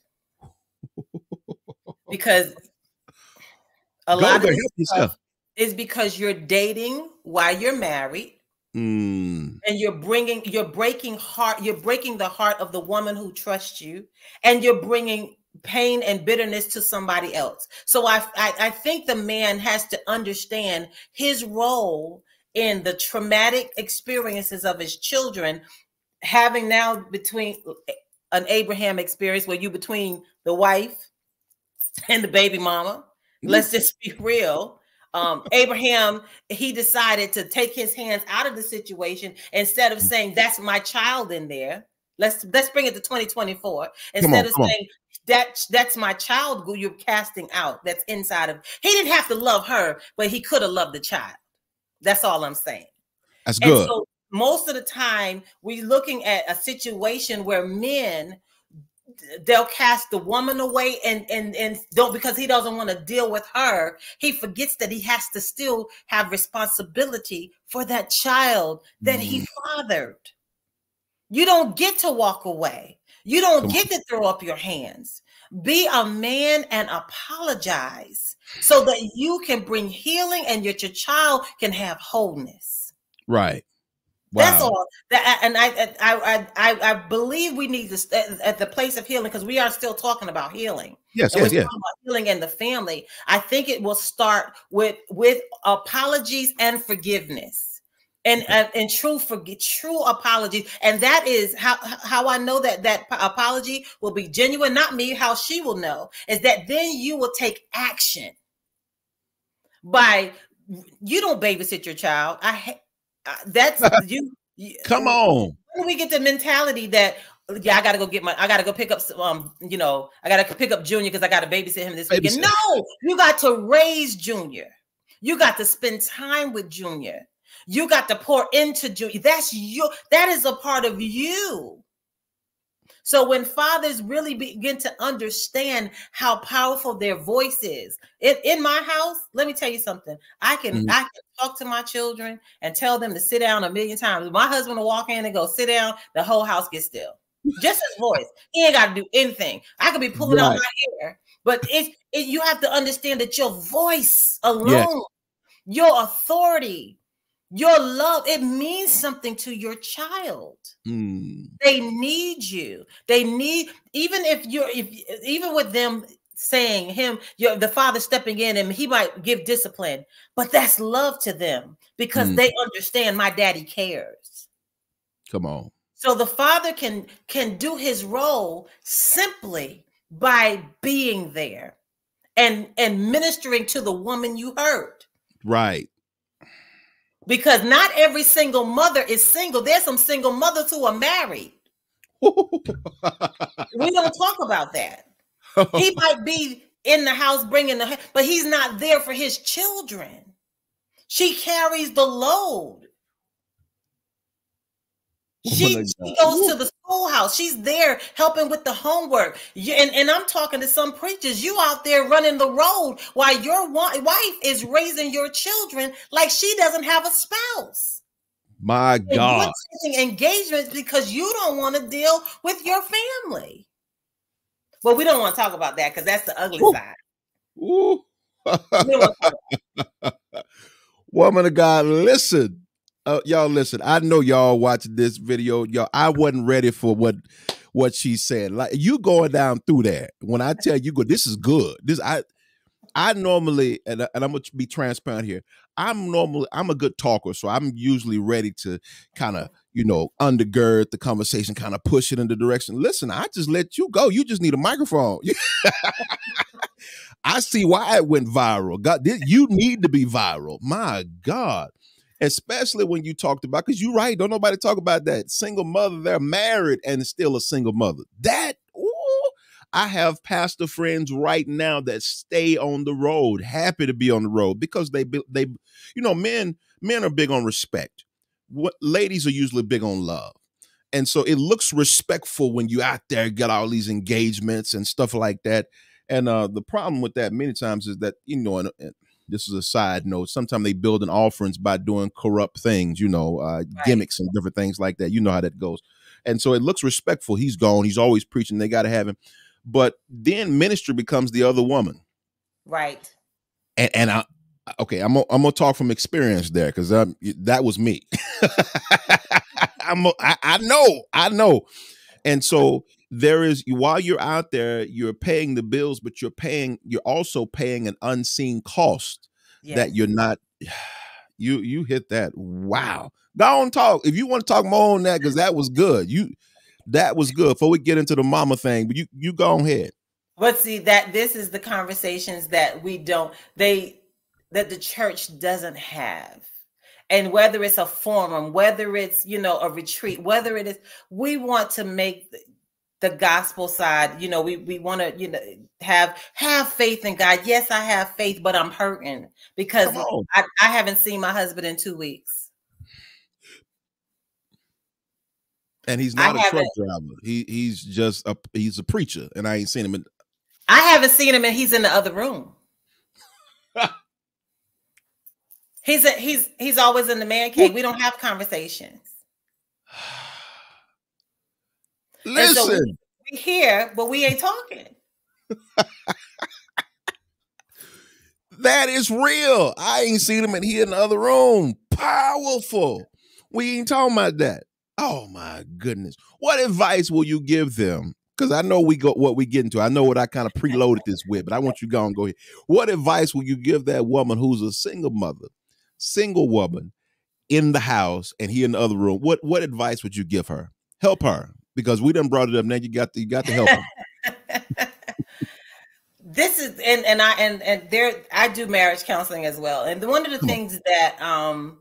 because a Go lot there, of stuff is because you're dating while you're married, mm. and you're bringing, you're breaking heart, you're breaking the heart of the woman who trusts you, and you're bringing pain and bitterness to somebody else. So I, I, I think the man has to understand his role in the traumatic experiences of his children, having now between an Abraham experience where you between the wife and the baby mama. Let's just be real. Um, Abraham, he decided to take his hands out of the situation instead of saying, that's my child in there. Let's let's bring it to twenty twenty-four. Instead of saying, that that's my child who you're casting out, that's inside of. He didn't have to love her, but he could have loved the child. That's all I'm saying. That's good. And so most of the time, we're looking at a situation where men, they'll cast the woman away and and and don't, because he doesn't want to deal with her. He forgets that he has to still have responsibility for that child that mm. he fathered. You don't get to walk away. You don't get to throw up your hands. Be a man and apologize so that you can bring healing and that your child can have wholeness. Right. Wow. That's all. That, and I, I, I, I believe we need this at the place of healing, because we are still talking about healing. Yes, and yes, yes. About healing in the family. I think it will start with with apologies and forgiveness, and okay. and, and true forget true apologies. And that is how how I know that that apology will be genuine. Not me. How she will know is that then you will take action. By you don't babysit your child. I. Uh, that's you, you come on. When we get the mentality that yeah I gotta go get my I gotta go pick up some, um you know I gotta pick up Junior because I gotta babysit him this babysit. weekend. No, you got to raise Junior, you got to spend time with Junior, you got to pour into Junior. That's your, that is a part of you. So when fathers really begin to understand how powerful their voice is, in, in my house, let me tell you something. I can mm-hmm. I can talk to my children and tell them to sit down a million times. My husband will walk in and go, sit down, the whole house gets still. Just his voice. He ain't got to do anything. I could be pulling right. out my hair, but it, it, you have to understand that your voice alone, yes. your authority, your love, it means something to your child. Mm. They need you. They need, even if you're, if even with them saying him, you're, the father stepping in and he might give discipline, but that's love to them because mm. they understand my daddy cares. Come on. So the father can, can do his role simply by being there and, and ministering to the woman you hurt. Right. Because not every single mother is single. There's some single mothers who are married. We don't talk about that. He might be in the house bringing the, but he's not there for his children. She carries the load. She, oh she goes to the schoolhouse. She's there helping with the homework. And, and I'm talking to some preachers. You out there running the road while your wife is raising your children like she doesn't have a spouse. My God. And you're engagements because you don't want to deal with your family. Well, we don't want to talk about that because that's the ugly Ooh. side. Ooh. We don't talk about that. Woman of God, listen. Uh, y'all listen, I know y'all watching this video. Y'all, I wasn't ready for what what she said. Like you going down through that. When I tell you, go, this is good. This I I normally, and, and I'm gonna be transparent here. I'm normally I'm a good talker, so I'm usually ready to kind of you know undergird the conversation, kind of push it in the direction. Listen, I just let you go. You just need a microphone. I see why it went viral. God, this, you need to be viral. My God. Especially when you talked about, because you're right, don't nobody talk about that. Single mother, they're married and still a single mother. That, ooh, I have pastor friends right now that stay on the road, happy to be on the road because they, they, you know, men, men are big on respect. What ladies are usually big on love. And so it looks respectful when you out there, got all these engagements and stuff like that. And uh, the problem with that many times is that, you know, and, and this is a side note. Sometimes they build an offerings by doing corrupt things, you know, uh, right. gimmicks and different things like that. You know how that goes. And so it looks respectful. He's gone. He's always preaching. They got to have him. But then ministry becomes the other woman. Right. And, and I, okay, I'm gonna, I'm gonna talk from experience there because that was me. I'm a, I, I know. I know. And so there is, while you're out there, you're paying the bills, but you're paying, you're also paying an unseen cost yes. that you're not, you, you hit that. Wow. Go on, talk. If you want to talk more on that, cause that was good. You, that was good before we get into the mama thing, but you, you go ahead. But see that this is the conversations that we don't, they, that the church doesn't have. And whether it's a forum, whether it's, you know, a retreat, whether it is, we want to make the gospel side, you know, we, we want to, you know, have, have faith in God. Yes, I have faith, but I'm hurting because I, I haven't seen my husband in two weeks. And he's not I a truck driver. He He's just a, he's a preacher and I ain't seen him. In I haven't seen him and he's in the other room. He's a, he's he's always in the man cave. We don't have conversations. Listen, so we, we hear, but we ain't talking. That is real. I ain't seen him, and he in the other room. Powerful. We ain't talking about that. Oh my goodness. What advice will you give them? Because I know we got what we get into. I know what I kind of preloaded this with, but I want you to go and go ahead. What advice will you give that woman who's a single mother? Single woman in the house and he in the other room. What what advice would you give her? Help her, because we done brought it up. Now you got the, you got to help her. This is and and I and and there I do marriage counseling as well. And one of the Come things on. that um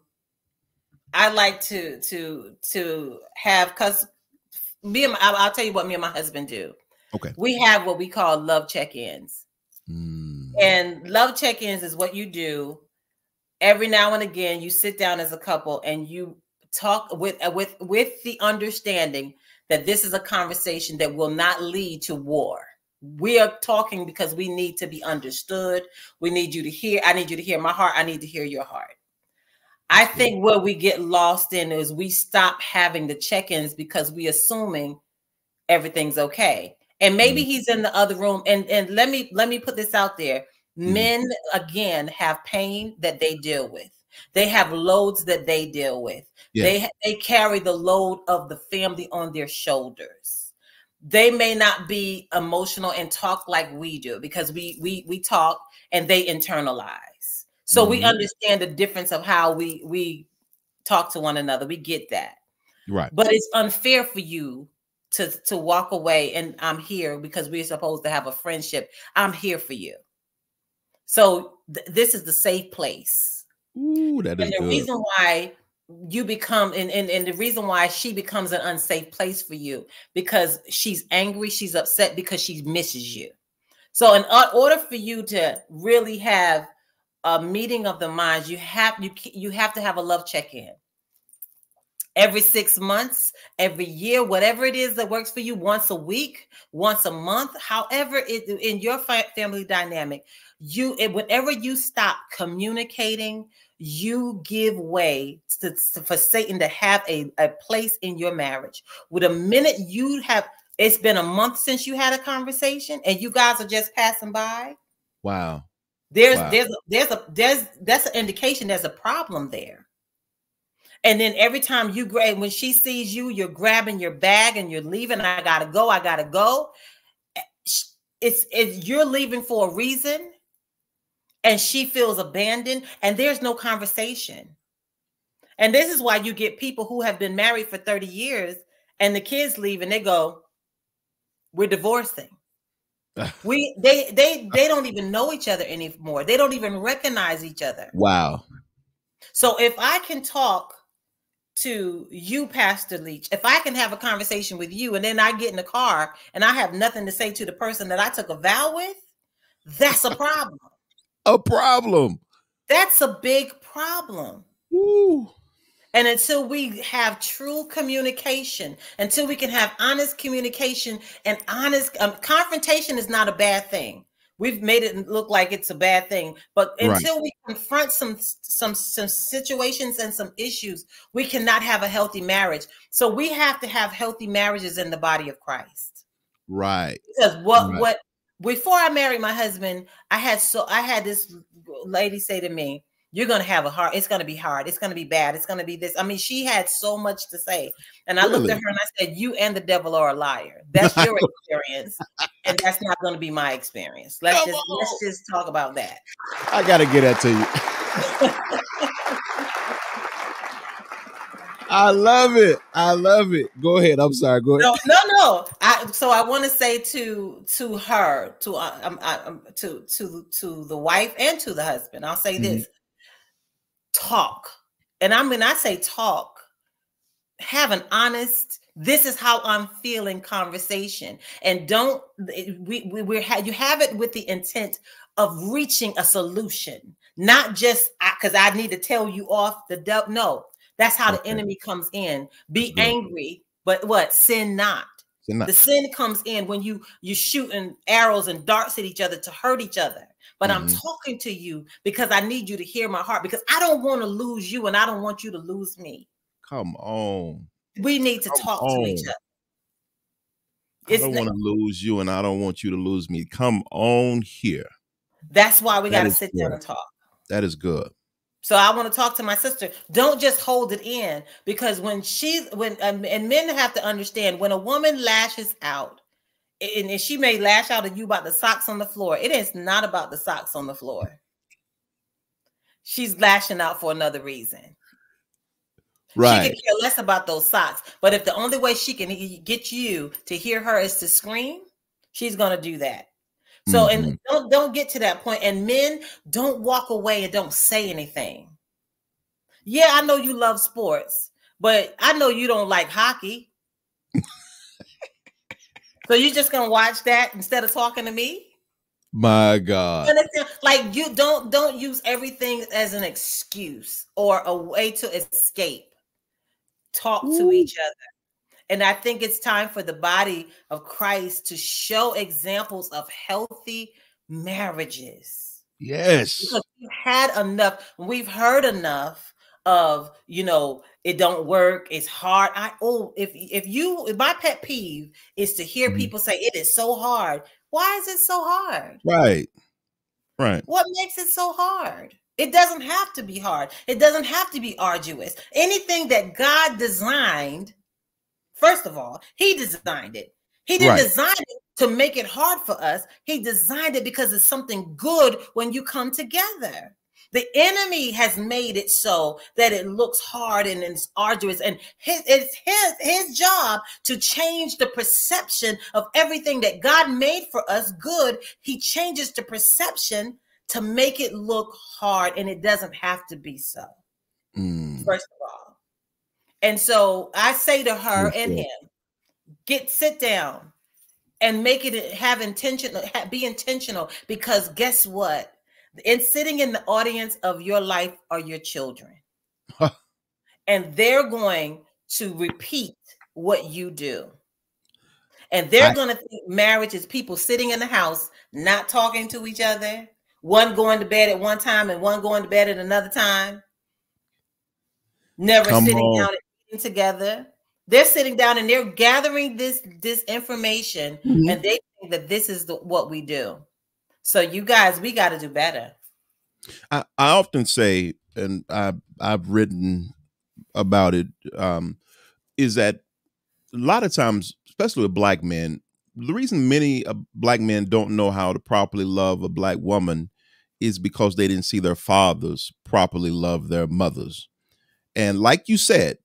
I like to to to have cuz me and my, I'll, I'll tell you what me and my husband do. Okay. We have what we call love check-ins. Mm. And love check-ins is what you do. Every now and again, you sit down as a couple and you talk with, with, with the understanding that this is a conversation that will not lead to war. We are talking because we need to be understood. We need you to hear. I need you to hear my heart. I need to hear your heart. I think what we get lost in is we stop having the check-ins because we assuming everything's okay. And maybe he's in the other room. And, and let me, let me put this out there. Men, again, have pain that they deal with. They have loads that they deal with. Yeah. They, they carry the load of the family on their shoulders. They may not be emotional and talk like we do because we, we, we talk and they internalize. So mm-hmm. we understand the difference of how we, we talk to one another. We get that. Right. But it's unfair for you to, to walk away and I'm here because we're supposed to have a friendship. I'm here for you. So th this is the safe place. Ooh, that and is the good. reason why you become, and, and, and the reason why she becomes an unsafe place for you, because she's angry, she's upset because she misses you. So in order for you to really have a meeting of the minds, you have, you, you have to have a love check-in. Every six months, every year, whatever it is that works for you, once a week, once a month, however it, in your family dynamic, You, it, whenever you stop communicating, you give way to, to, for Satan to have a, a place in your marriage. With a minute you have, it's been a month since you had a conversation, and you guys are just passing by. Wow. There's, wow. there's, a, there's a, there's, that's an indication there's a problem there. And then every time you grab, when she sees you, you're grabbing your bag and you're leaving. I gotta go. I gotta go. It's, it's you're leaving for a reason. And she feels abandoned and there's no conversation. And this is why you get people who have been married for thirty years and the kids leave and they go, we're divorcing. we they they they don't even know each other anymore. They don't even recognize each other. Wow. So if I can talk to you, Pastor Leach, if I can have a conversation with you and then I get in the car and I have nothing to say to the person that I took a vow with, that's a problem. A problem. That's a big problem. Woo. And until we have true communication, until we can have honest communication and honest um, confrontation is not a bad thing. We've made it look like it's a bad thing, but until right. we confront some some some situations and some issues, we cannot have a healthy marriage. So we have to have healthy marriages in the body of Christ. Right. Because what right. what Before I married my husband, I had so I had this lady say to me, you're going to have a hard, it's going to be hard. It's going to be bad. It's going to be this. I mean, she had so much to say. And I really? looked at her and I said, you and the devil are a liar. That's your experience. And that's not going to be my experience. Let's Come just, on. let's just talk about that. I got to get that to you. I love it. I love it. Go ahead. I'm sorry. Go ahead. No, no, no. I, so I want to say to to her, to um, um, to to to the wife and to the husband. I'll say this: mm-hmm. talk. And I mean, I say talk. Have an honest. This is how I'm feeling. Conversation, and don't we we we have you have it with the intent of reaching a solution, not just because I, I need to tell you off the duck. No. That's how the enemy comes in. Be angry, but what? Sin not. Sin not. The sin comes in when you you shooting arrows and darts at each other to hurt each other. But mm-hmm. I'm talking to you because I need you to hear my heart, because I don't want to lose you and I don't want you to lose me. Come on. We need to Come talk on. to each other. It's I don't want to lose you and I don't want you to lose me. Come on here. That's why we that got to sit good. down and talk. That is good. So I want to talk to my sister. Don't just hold it in, because when she, when, um, and men have to understand, when a woman lashes out, and, and she may lash out at you about the socks on the floor, it is not about the socks on the floor. She's lashing out for another reason. Right. She could care less about those socks, but if the only way she can get you to hear her is to scream, she's going to do that. So, and don't, don't get to that point. And men, don't walk away and don't say anything. Yeah, I know you love sports, but I know you don't like hockey. So you're just going to watch that instead of talking to me? My God. Like, you don't, don't use everything as an excuse or a way to escape. Talk Ooh. to each other. And I think it's time for the body of Christ to show examples of healthy marriages. Yes. Because we've had enough, we've heard enough of, you know, it don't work, it's hard. I oh, if if you if my pet peeve is to hear mm-hmm. people say it is so hard. Why is it so hard? Right. Right. What makes it so hard? It doesn't have to be hard. It doesn't have to be arduous. Anything that God designed. First of all, he designed it. He didn't right. design it to make it hard for us. He designed it because it's something good when you come together. The enemy has made it so that it looks hard and it's arduous. And his, it's his, his job to change the perception of everything that God made for us good. He changes the perception to make it look hard, and it doesn't have to be so. Mm. First of all. And so I say to her and him, get sit down and make it have intentional, be intentional, because guess what? In sitting in the audience of your life are your children. Huh. And they're going to repeat what you do. And they're going to think marriage is people sitting in the house, not talking to each other, one going to bed at one time and one going to bed at another time. Never Come sitting on. down. together. They're sitting down and they're gathering this this information mm-hmm. and they think that this is the, what we do. So you guys, we got to do better. I, I often say, and I, I've written about it, um, is that a lot of times, especially with black men, the reason many uh, black men don't know how to properly love a black woman is because they didn't see their fathers properly love their mothers. And like you said,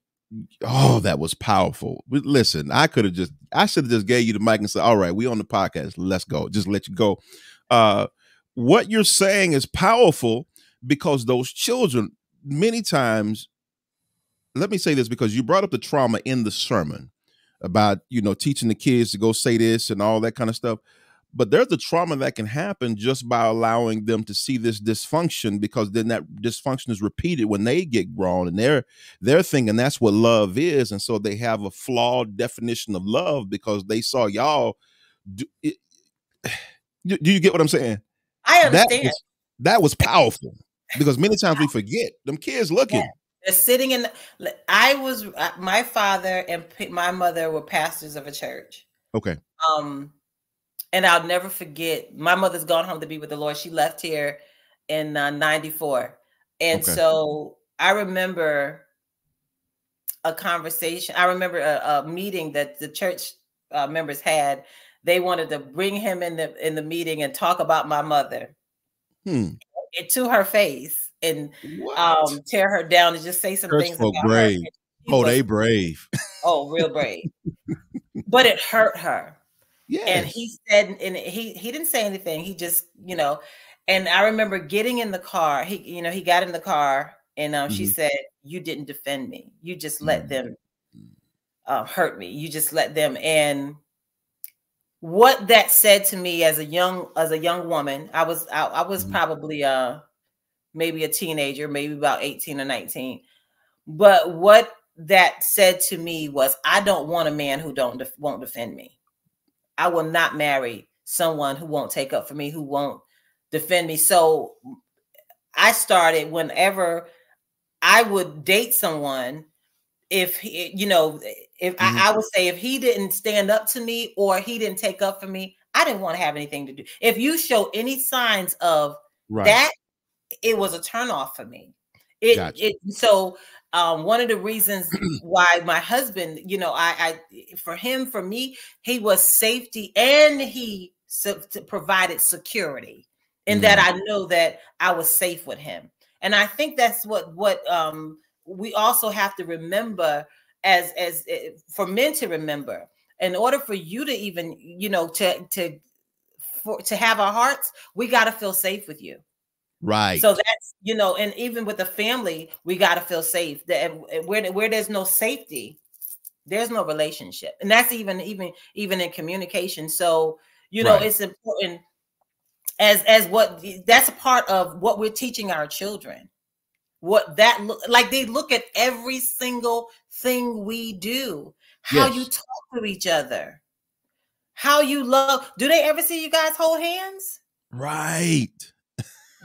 oh, that was powerful. Listen, I could have just, I should have just gave you the mic and said, all right, we on the podcast. Let's go. Just let you go. Uh, what you're saying is powerful, because those children many times, let me say this, because you brought up the trauma in the sermon about, you know, teaching the kids to go say this and all that kind of stuff. But there's a trauma that can happen just by allowing them to see this dysfunction, because then that dysfunction is repeated when they get grown and they're, they're thinking that's what love is. And so they have a flawed definition of love because they saw y'all. Do, do you get what I'm saying? I understand. That was, that was powerful, because many times we forget them kids looking. Yeah. They're sitting in. The, I was, my father and my mother were pastors of a church. Okay. Um. And I'll never forget, my mother's gone home to be with the Lord. She left here in uh, ninety-four. And okay. so I remember a conversation. I remember a, a meeting that the church uh, members had. They wanted to bring him in the in the meeting and talk about my mother hmm. and, to her face and um, tear her down and just say some church things. About brave. Her. Oh, was, they brave. Oh, real brave. But it hurt her. Yes. And he said, and he he didn't say anything. He just, you know. And I remember getting in the car. He, you know, he got in the car, and um, mm-hmm. she said, "You didn't defend me. You just let mm-hmm. them uh, hurt me. You just let them." And what that said to me as a young as a young woman, I was I, I was mm-hmm. probably uh maybe a teenager, maybe about eighteen or nineteen. But what that said to me was, I don't want a man who don't def- won't defend me. I will not marry someone who won't take up for me, who won't defend me. So I started, whenever I would date someone, if he, you know, if mm-hmm. I, I would say, if he didn't stand up to me or he didn't take up for me, I didn't want to have anything to do. If you show any signs of right. that, it was a turnoff for me. It, gotcha. it so um, one of the reasons why my husband, you know, I, I for him, for me, he was safety, and he so, provided security. And that I know that I was safe with him. And I think that's what what um, we also have to remember, as as uh, for men to remember, in order for you to even, you know, to to for, to have our hearts, we got to feel safe with you. Right. So that's, you know, and even with the family, we got to feel safe. That where where there's no safety, there's no relationship. And that's even even even in communication. So, you know, right. it's important. As as what that's a part of what we're teaching our children, what that look like. They look at every single thing we do, how yes. you talk to each other, how you love. Do they ever see you guys hold hands? Right.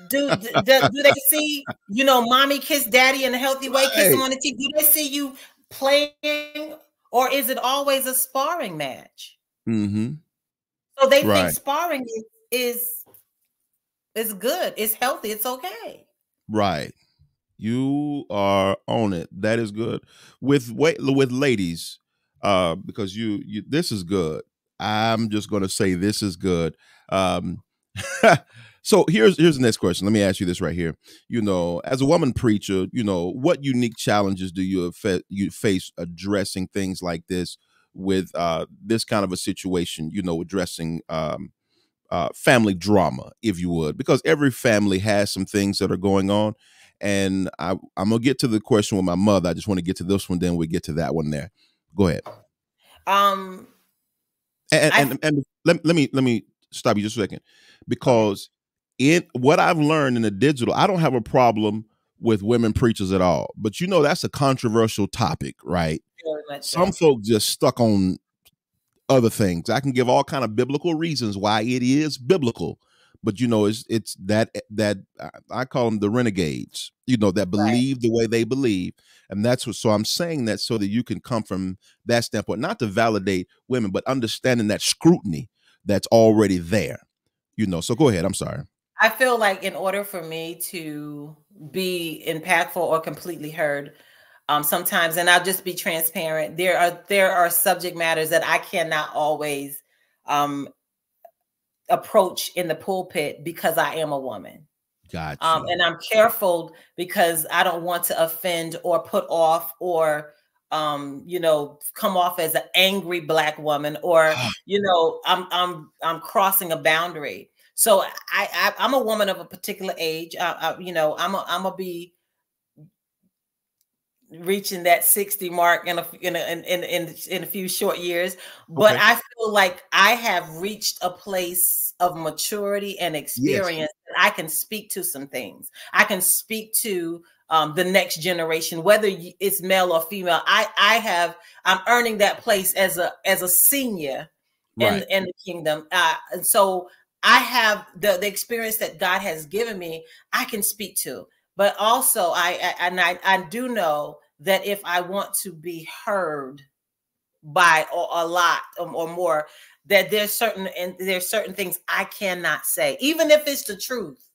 Do do, do they see, you know, mommy kiss daddy in a healthy way, right. kiss him on the cheek? Do they see you playing, or is it always a sparring match? Mm-hmm. So they right. think sparring is. is It's good. It's healthy. It's okay. Right. You are on it. That is good. With with ladies, uh, because you, you this is good. I'm just going to say this is good. Um, so here's here's the next question. Let me ask you this right here. You know, as a woman preacher, you know, what unique challenges do you you face addressing things like this with uh, this kind of a situation? You know, addressing. Um, Uh, family drama, if you would, because every family has some things that are going on. And I, I'm going to get to the question with my mother. I just want to get to this one. Then we get to that one there. Go ahead. Um, and and, and, and let, let me let me stop you just a second, because in what I've learned in the digital, I don't have a problem with women preachers at all. But, you know, that's a controversial topic, right? Some folks just stuck on other things. I can give all kind of biblical reasons why it is biblical, but you know, it's it's that that I call them the renegades, you know, that believe right. the way they believe, and that's what. So I'm saying that so that you can come from that standpoint, not to validate women, but understanding that scrutiny that's already there, you know. So go ahead. I'm sorry. I feel like in order for me to be impactful or completely heard. Um, sometimes, and I'll just be transparent, there are there are subject matters that I cannot always um, approach in the pulpit because I am a woman. Gotcha. Um, and I'm careful because I don't want to offend or put off or, um, you know, come off as an angry Black woman or, you know, I'm I'm I'm crossing a boundary. So I, I I'm a woman of a particular age. I, I, you know, I'm a, I'm a be. reaching that sixty mark in a in a, in in in a few short years, but okay. I feel like I have reached a place of maturity and experience yes. that I can speak to some things. I can speak to um, the next generation, whether it's male or female. I I have I'm earning that place as a as a senior right. in in the kingdom, uh, and so I have the the experience that God has given me. I can speak to. But also, I, I and I, I do know that if I want to be heard by a, a lot or, or more, that there's certain and there's certain things I cannot say, even if it's the truth.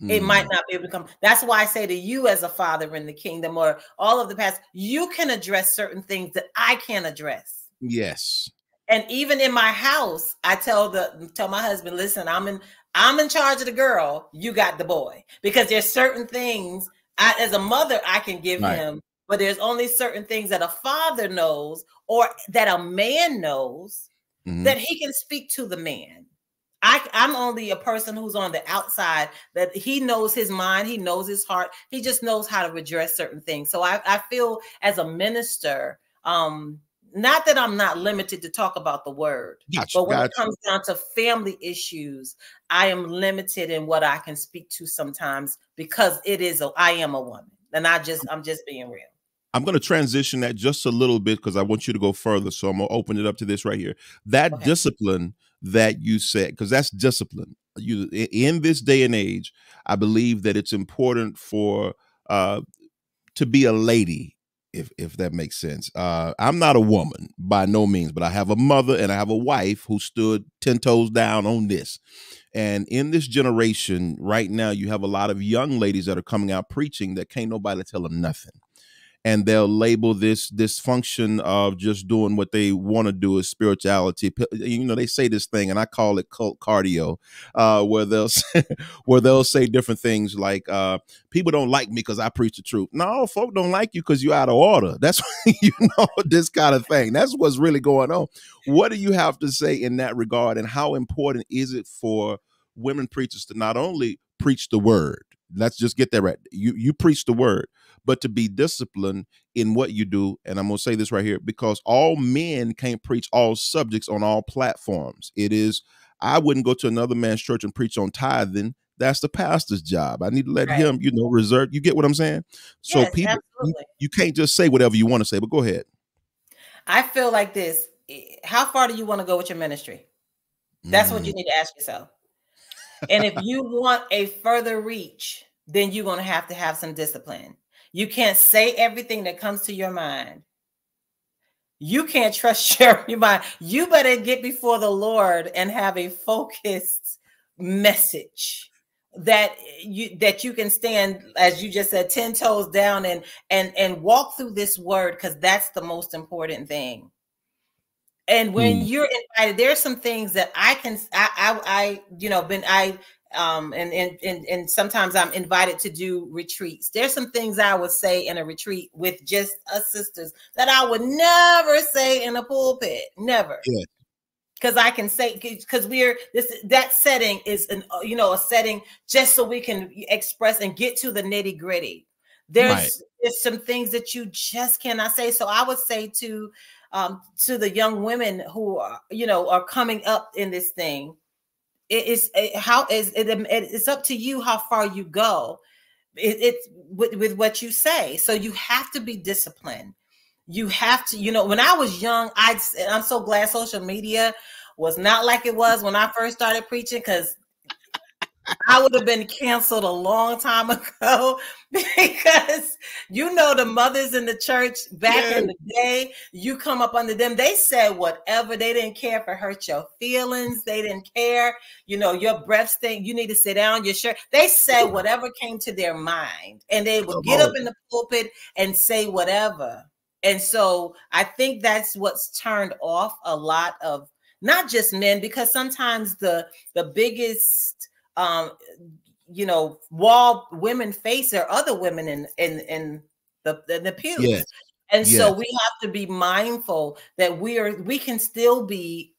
Mm-hmm. It might not be able to come. That's why I say to you as a father in the kingdom or all of the past, you can address certain things that I can't address. Yes. And even in my house, I tell the tell my husband, listen, I'm in I'm in charge of the girl. You got the boy, because there's certain things I, as a mother, I can give right. him. But there's only certain things that a father knows or that a man knows mm-hmm. that he can speak to the man. I, I'm only a person who's on the outside, that he knows his mind. He knows his heart. He just knows how to redress certain things. So I, I feel as a minister, um, not that I'm not limited to talk about the word, gotcha, but when gotcha. it comes down to family issues, I am limited in what I can speak to sometimes, because it is a, I am a woman, and I just I'm just being real. I'm going to transition that just a little bit because I want you to go further. So I'm going to open it up to this right here. That okay. discipline that you said, because that's discipline. You in this day and age, I believe that it's important for uh, to be a lady, if if that makes sense. Uh, I'm not a woman by no means, but I have a mother and I have a wife who stood ten toes down on this. And in this generation right now, you have a lot of young ladies that are coming out preaching that can't nobody tell them nothing. And they'll label this dysfunction of just doing what they want to do as spirituality. You know, they say this thing, and I call it cult cardio, uh, where they'll say, where they'll say different things like uh, people don't like me because I preach the truth. No, folk don't like you because you're out of order. That's what, you know, this kind of thing. That's what's really going on. What do you have to say in that regard, and how important is it for women preachers to not only preach the word? Let's just get that right. You you preach the word, but to be disciplined in what you do. And I'm going to say this right here, because all men can't preach all subjects on all platforms. It is, I wouldn't go to another man's church and preach on tithing. That's the pastor's job. I need to let right. him, you know, reserve. You get what I'm saying? So yes, people, you, you can't just say whatever you want to say, but go ahead. I feel like this. How far do you want to go with your ministry? That's mm. what you need to ask yourself. And if you want a further reach, then you're going to have to have some discipline. You can't say everything that comes to your mind. You can't trust your, your mind. You better get before the Lord and have a focused message that you that you can stand, as you just said, ten toes down and and and walk through this word, because that's the most important thing. And when mm. you're invited, there's some things that I can, I, I, I you know, been, I, um, and, and, and, and sometimes I'm invited to do retreats. There's some things I would say in a retreat with just us sisters that I would never say in a pulpit, never. Yeah. Cause I can say, cause we're this, that setting is an, you know, a setting just so we can express and get to the nitty gritty. There's, right. there's some things that you just cannot say. So I would say to, Um, to the young women who are, you know, are coming up in this thing, it is it, how is it, it? It's up to you how far you go. It, it's with, with what you say. So you have to be disciplined. You have to, you know. When I was young, I I'm so glad social media was not like it was when I first started preaching, because I would have been canceled a long time ago, because, you know, the mothers in the church back yeah. in the day, you come up under them. They said whatever. They didn't care if it hurt your feelings. They didn't care. You know, your breath stink. You need to sit down. Your shirt. They said whatever came to their mind, and they would get up in the pulpit and say whatever. And so I think that's what's turned off a lot of not just men, because sometimes the, the biggest Um, you know, wall women face or other women in in in the in the pews, yes. and yes. so we have to be mindful that we are we can still be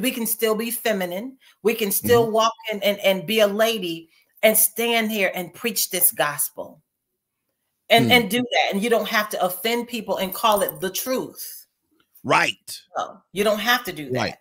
we can still be feminine. We can still mm-hmm. walk in and and be a lady and stand here and preach this gospel, and mm-hmm. and do that. And you don't have to offend people and call it the truth, right? No, you don't have to do that. Right.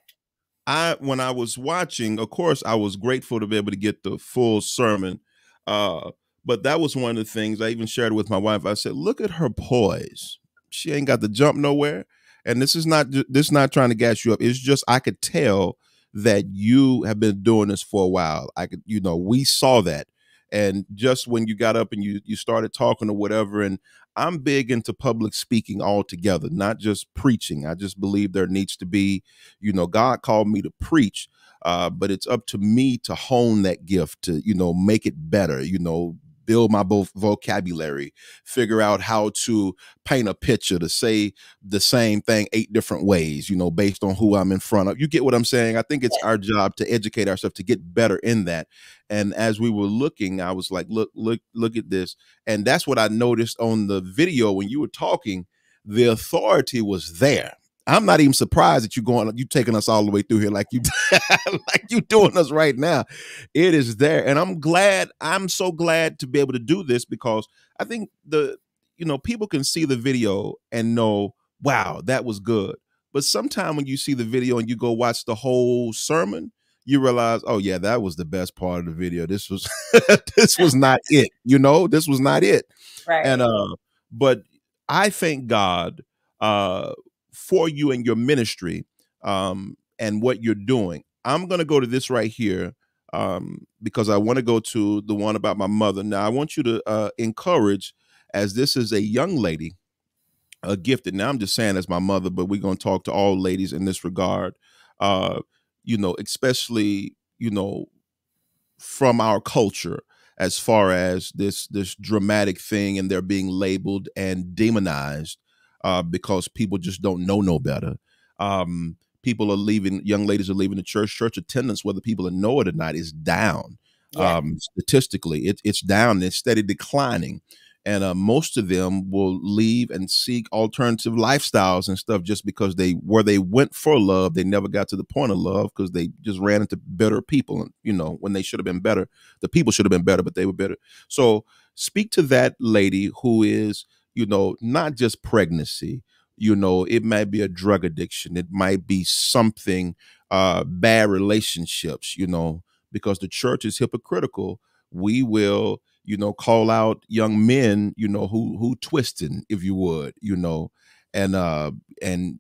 I, when I was watching, of course, I was grateful to be able to get the full sermon. Uh, but that was one of the things I even shared with my wife. I said, look at her poise. She ain't got to jump nowhere. And this is not this not trying to gas you up. It's just I could tell that you have been doing this for a while. I could, you know, we saw that. And just when you got up and you, you started talking or whatever, and I'm big into public speaking altogether, not just preaching. I just believe there needs to be, you know, God called me to preach, Uh, but it's up to me to hone that gift, to, you know, make it better, you know, build my vocabulary, figure out how to paint a picture, to say the same thing eight different ways, you know, based on who I'm in front of. You get what I'm saying? I think it's our job to educate ourselves, to get better in that. And as we were looking, I was like, look, look, look at this. And that's what I noticed on the video when you were talking. The authority was there. I'm not even surprised that you're going, you taking us all the way through here like you like you doing us right now. It is there. And I'm glad, I'm so glad to be able to do this, because I think the, you know, people can see the video and know, wow, that was good. But sometime when you see the video and you go watch the whole sermon, you realize, oh yeah, that was the best part of the video. This was, this was not it, you know, this was not it. Right. And, uh, but I thank God, uh, for you and your ministry, um, and what you're doing. I'm going to go to this right here, um, because I want to go to the one about my mother. Now, I want you to uh, encourage, as this is a young lady, a uh, gifted. Now, I'm just saying as my mother, but we're going to talk to all ladies in this regard, uh, you know, especially, you know, from our culture, as far as this, this dramatic thing and they're being labeled and demonized. Uh, because people just don't know no better. Um, people are leaving, young ladies are leaving the church. Church attendance, whether people know it or not, is down. Yeah. Um, statistically, it, it's down. It's steady declining. And uh, most of them will leave and seek alternative lifestyles and stuff, just because they, where they went for love, they never got to the point of love, because they just ran into better people. And, you know, when they should have been better, the people should have been better, but they were better. So speak to that lady who is, you know, not just pregnancy, you know, it might be a drug addiction. It might be something, uh, bad relationships, you know, because the church is hypocritical. We will, you know, call out young men, you know, who, who twisting, if you would, you know, and, uh, and,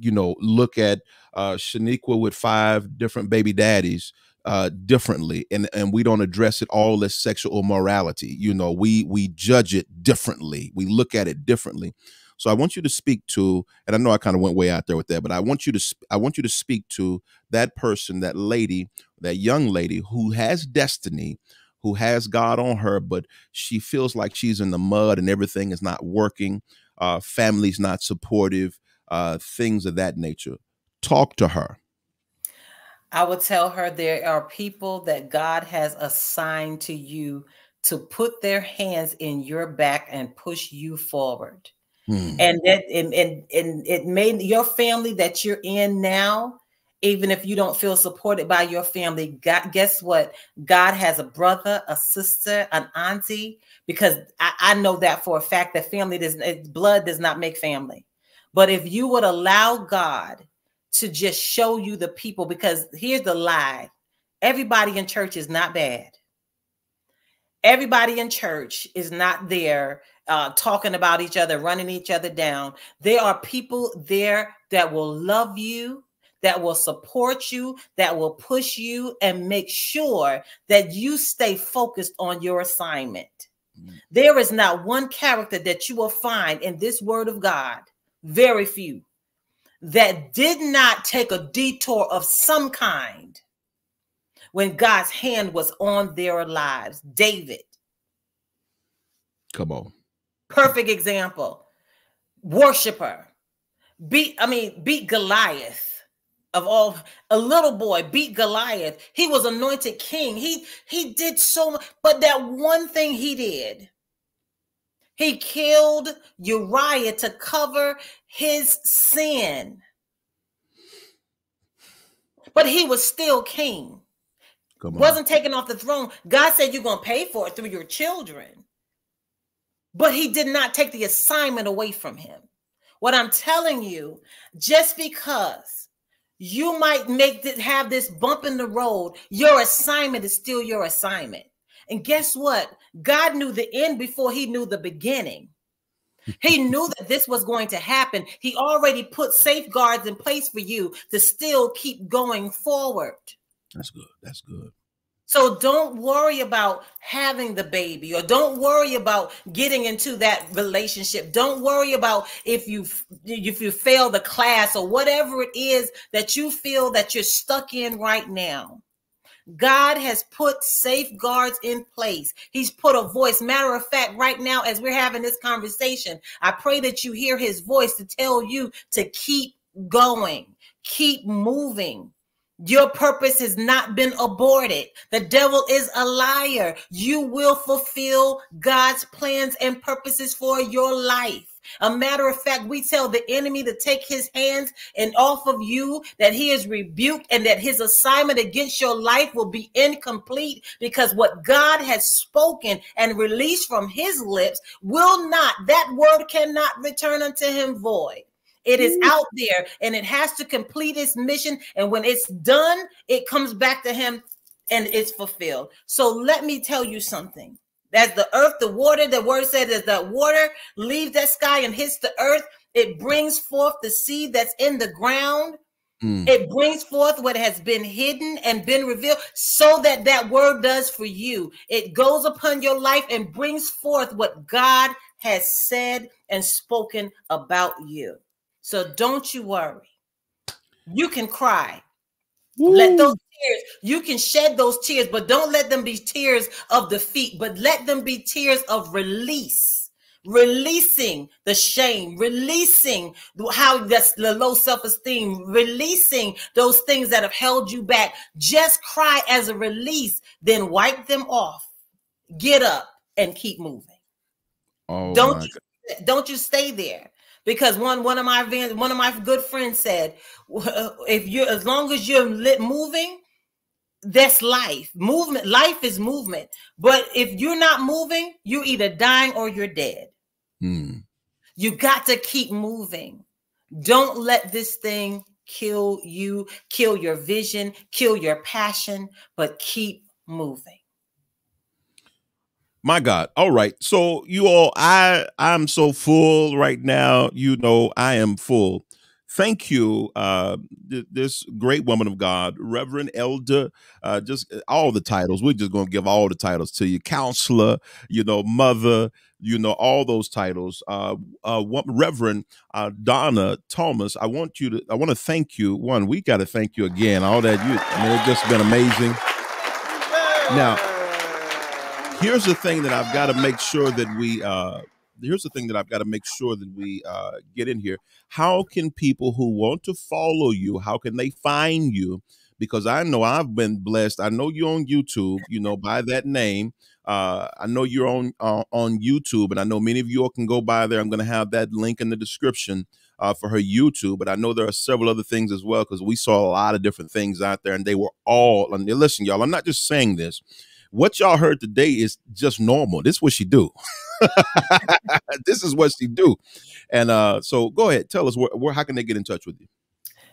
you know, look at, uh, Shaniqua with five different baby daddies, uh, differently. And, and we don't address it all as sexual morality. You know, we, we judge it differently. We look at it differently. So I want you to speak to, and I know I kind of went way out there with that, but I want you to, I want you to speak to that person, that lady, that young lady who has destiny, who has God on her, but she feels like she's in the mud and everything is not working. Uh, family's not supportive, uh, things of that nature. Talk to her. I would tell her there are people that God has assigned to you to put their hands in your back and push you forward. Hmm. And that, and, and, and it made your family that you're in now, even if you don't feel supported by your family, God, guess what? God has a brother, a sister, an auntie, because I, I know that for a fact that family doesn't, blood does not make family. But if you would allow God to just show you the people, because here's the lie. Everybody in church is not bad. Everybody in church is not there uh, talking about each other, running each other down. There are people there that will love you, that will support you, that will push you and make sure that you stay focused on your assignment. Mm-hmm. There is not one character that you will find in this word of God, very few, that did not take a detour of some kind when God's hand was on their lives. David. Come on. Perfect example. Worshiper. Beat, I mean, beat Goliath. Of all, a little boy beat Goliath. He was anointed king. He, he did so much, but that one thing he did, he killed Uriah to cover his sin. But he was still king. Wasn't taken off the throne. God said, you're going to pay for it through your children. But he did not take the assignment away from him. What I'm telling you, just because you might make this, have this bump in the road, your assignment is still your assignment. And guess what? God knew the end before he knew the beginning. He knew that this was going to happen. He already put safeguards in place for you to still keep going forward. That's good. That's good. So don't worry about having the baby, or don't worry about getting into that relationship. Don't worry about if you if you fail the class or whatever it is that you feel that you're stuck in right now. God has put safeguards in place. He's put a voice. Matter of fact, right now, as we're having this conversation, I pray that you hear his voice to tell you to keep going, keep moving. Your purpose has not been aborted. The devil is a liar. You will fulfill God's plans and purposes for your life. A matter of fact, we tell the enemy to take his hands and off of you, that he is rebuked and that his assignment against your life will be incomplete, because what God has spoken and released from his lips will not, that word cannot return unto him void. It is out there and it has to complete its mission. And when it's done, it comes back to him and it's fulfilled. So let me tell you something. That's the earth, the water, the word said is that water leaves that sky and hits the earth. It brings forth the seed that's in the ground. Mm. It brings forth what has been hidden and been revealed, so that that word does for you. It goes upon your life and brings forth what God has said and spoken about you. So don't you worry. You can cry. Woo. Let those tears, you can shed those tears, but don't let them be tears of defeat, but let them be tears of release, releasing the shame, releasing how that's the low self-esteem, releasing those things that have held you back. Just cry as a release, then wipe them off, get up and keep moving. Oh, don't, you, don't you stay there. Because one one of my one of my good friends said, if you as long as you're lit moving, that's life. Movement, life is movement. But if you're not moving, you're either dying or you're dead. Mm. You got to keep moving. Don't let this thing kill you, kill your vision, kill your passion, but keep moving. My God. All right. So you all, I, I'm so full right now. You know, I am full. Thank you. Uh, th this great woman of God, Reverend Elder, uh, just all the titles. We're just going to give all the titles to you. Counselor, you know, mother, you know, all those titles. Uh, uh, Reverend uh, Dawna Thomas, I want you to, I want to thank you. One, we got to thank you again. All that you, I mean, it's just been amazing. Now, here's the thing that I've got to make sure that we, uh, here's the thing that I've got to make sure that we uh, get in here. How can people who want to follow you, how can they find you? Because I know I've been blessed. I know you're on YouTube, you know, by that name. Uh, I know you're on, uh, on YouTube, and I know many of you all can go by there. I'm going to have that link in the description uh, for her YouTube, but I know there are several other things as well, because we saw a lot of different things out there, and they were all, and listen, y'all, I'm not just saying this. What y'all heard today is just normal. This is what she do. This is what she do. And uh, so go ahead. Tell us, where, where, how can they get in touch with you?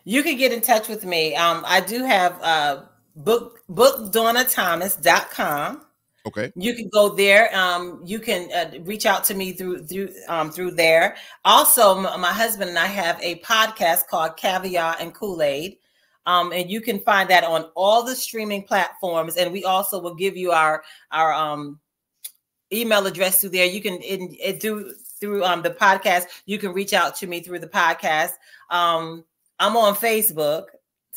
You can get in touch with me. Um, I do have uh, book, book dawna thomas dot com. Okay. You can go there. Um, you can uh, reach out to me through through um, through there. Also, my, my husband and I have a podcast called Caviar and Kool-Aid. Um, and you can find that on all the streaming platforms. And we also will give you our our um, email address through there. You can in, it do through um, the podcast. You can reach out to me through the podcast. Um, I'm on Facebook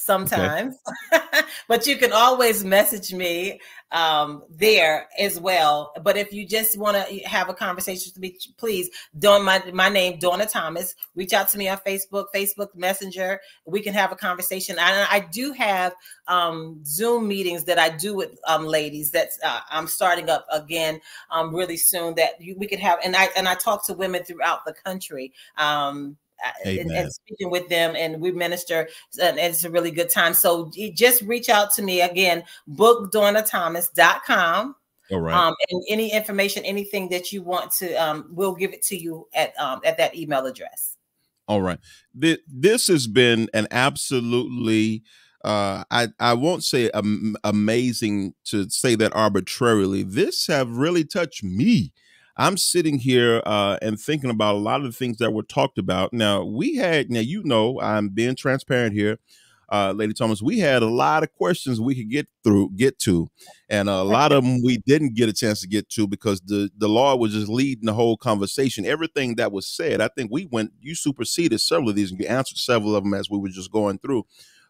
sometimes, okay. But you can always message me um, there as well. But if you just want to have a conversation with me, please, Dawn, my, my name, Dawna Thomas, reach out to me on Facebook, Facebook Messenger. We can have a conversation. I, I do have um, Zoom meetings that I do with um, ladies that uh, I'm starting up again um, really soon, that you, we could have. And I, and I talk to women throughout the country. Um, And, and speaking with them, and we minister, and it's a really good time. So just reach out to me again, book dawna thomas dot com. All right. Um, and any information, anything that you want to, um, we'll give it to you at um, at that email address. All right. Th this has been an absolutely, uh, I I won't say am amazing to say that arbitrarily. This have really touched me. I'm sitting here uh, and thinking about a lot of the things that were talked about. Now, we had, now, you know, I'm being transparent here. uh, Lady Thomas, we had a lot of questions we could get through, get to, and a lot of them we didn't get a chance to get to because the, the Lord was just leading the whole conversation. Everything that was said, I think we went, you superseded several of these and you answered several of them as we were just going through.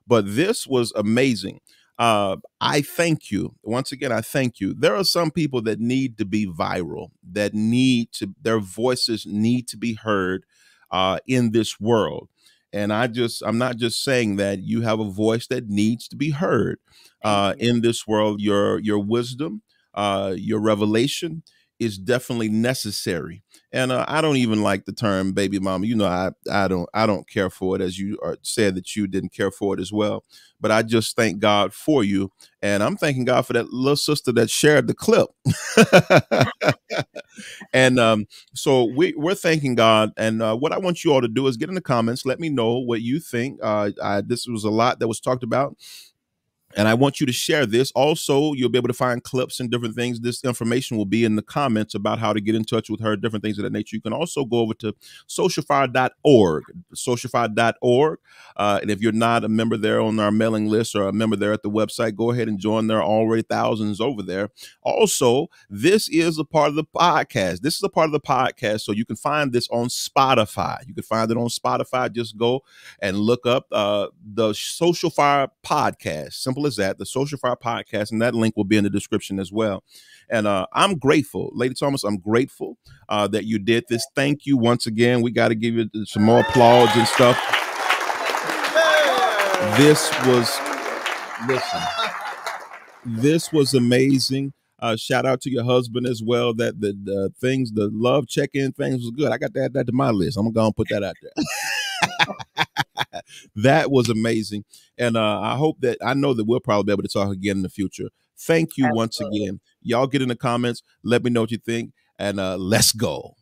But this was amazing. Uh, I thank you. Once again, I thank you. There are some people that need to be viral, that need to, their voices need to be heard uh, in this world. And I just, I'm not just saying that. You have a voice that needs to be heard uh, in this world. Your, your wisdom, uh, your revelation is definitely necessary. And uh, I don't even like the term baby mama. You know, I, I don't, I don't care for it, as you said that you didn't care for it as well. But I just thank God for you. And I'm thanking God for that little sister that shared the clip. And um, so we, we're thanking God. And uh, what I want you all to do is get in the comments. Let me know what you think. Uh, I, this was a lot that was talked about. And I want you to share this. Also, you'll be able to find clips and different things. This information will be in the comments about how to get in touch with her, different things of that nature. You can also go over to Social Fire dot org, Social Fire dot org. Uh, and if you're not a member there on our mailing list or a member there at the website, go ahead and join. There are already thousands over there. Also, this is a part of the podcast. This is a part of the podcast. So you can find this on Spotify. You can find it on Spotify. Just go and look up uh, the Social Fire podcast. Simple as that, the Social Fire podcast, and that link will be in the description as well. And uh, I'm grateful, Lady Thomas, I'm grateful uh, that you did this. Thank you once again. We got to give you some more applause and stuff. This was, listen, this was amazing. Uh, shout out to your husband as well. That the, the things, the love check-in things was good. I got to add that to my list. I'm going to go and put that out there. That was amazing. And uh, I hope that, I know that we'll probably be able to talk again in the future. Thank you. Absolutely. Once again. Y'all get in the comments. Let me know what you think. And uh, let's go.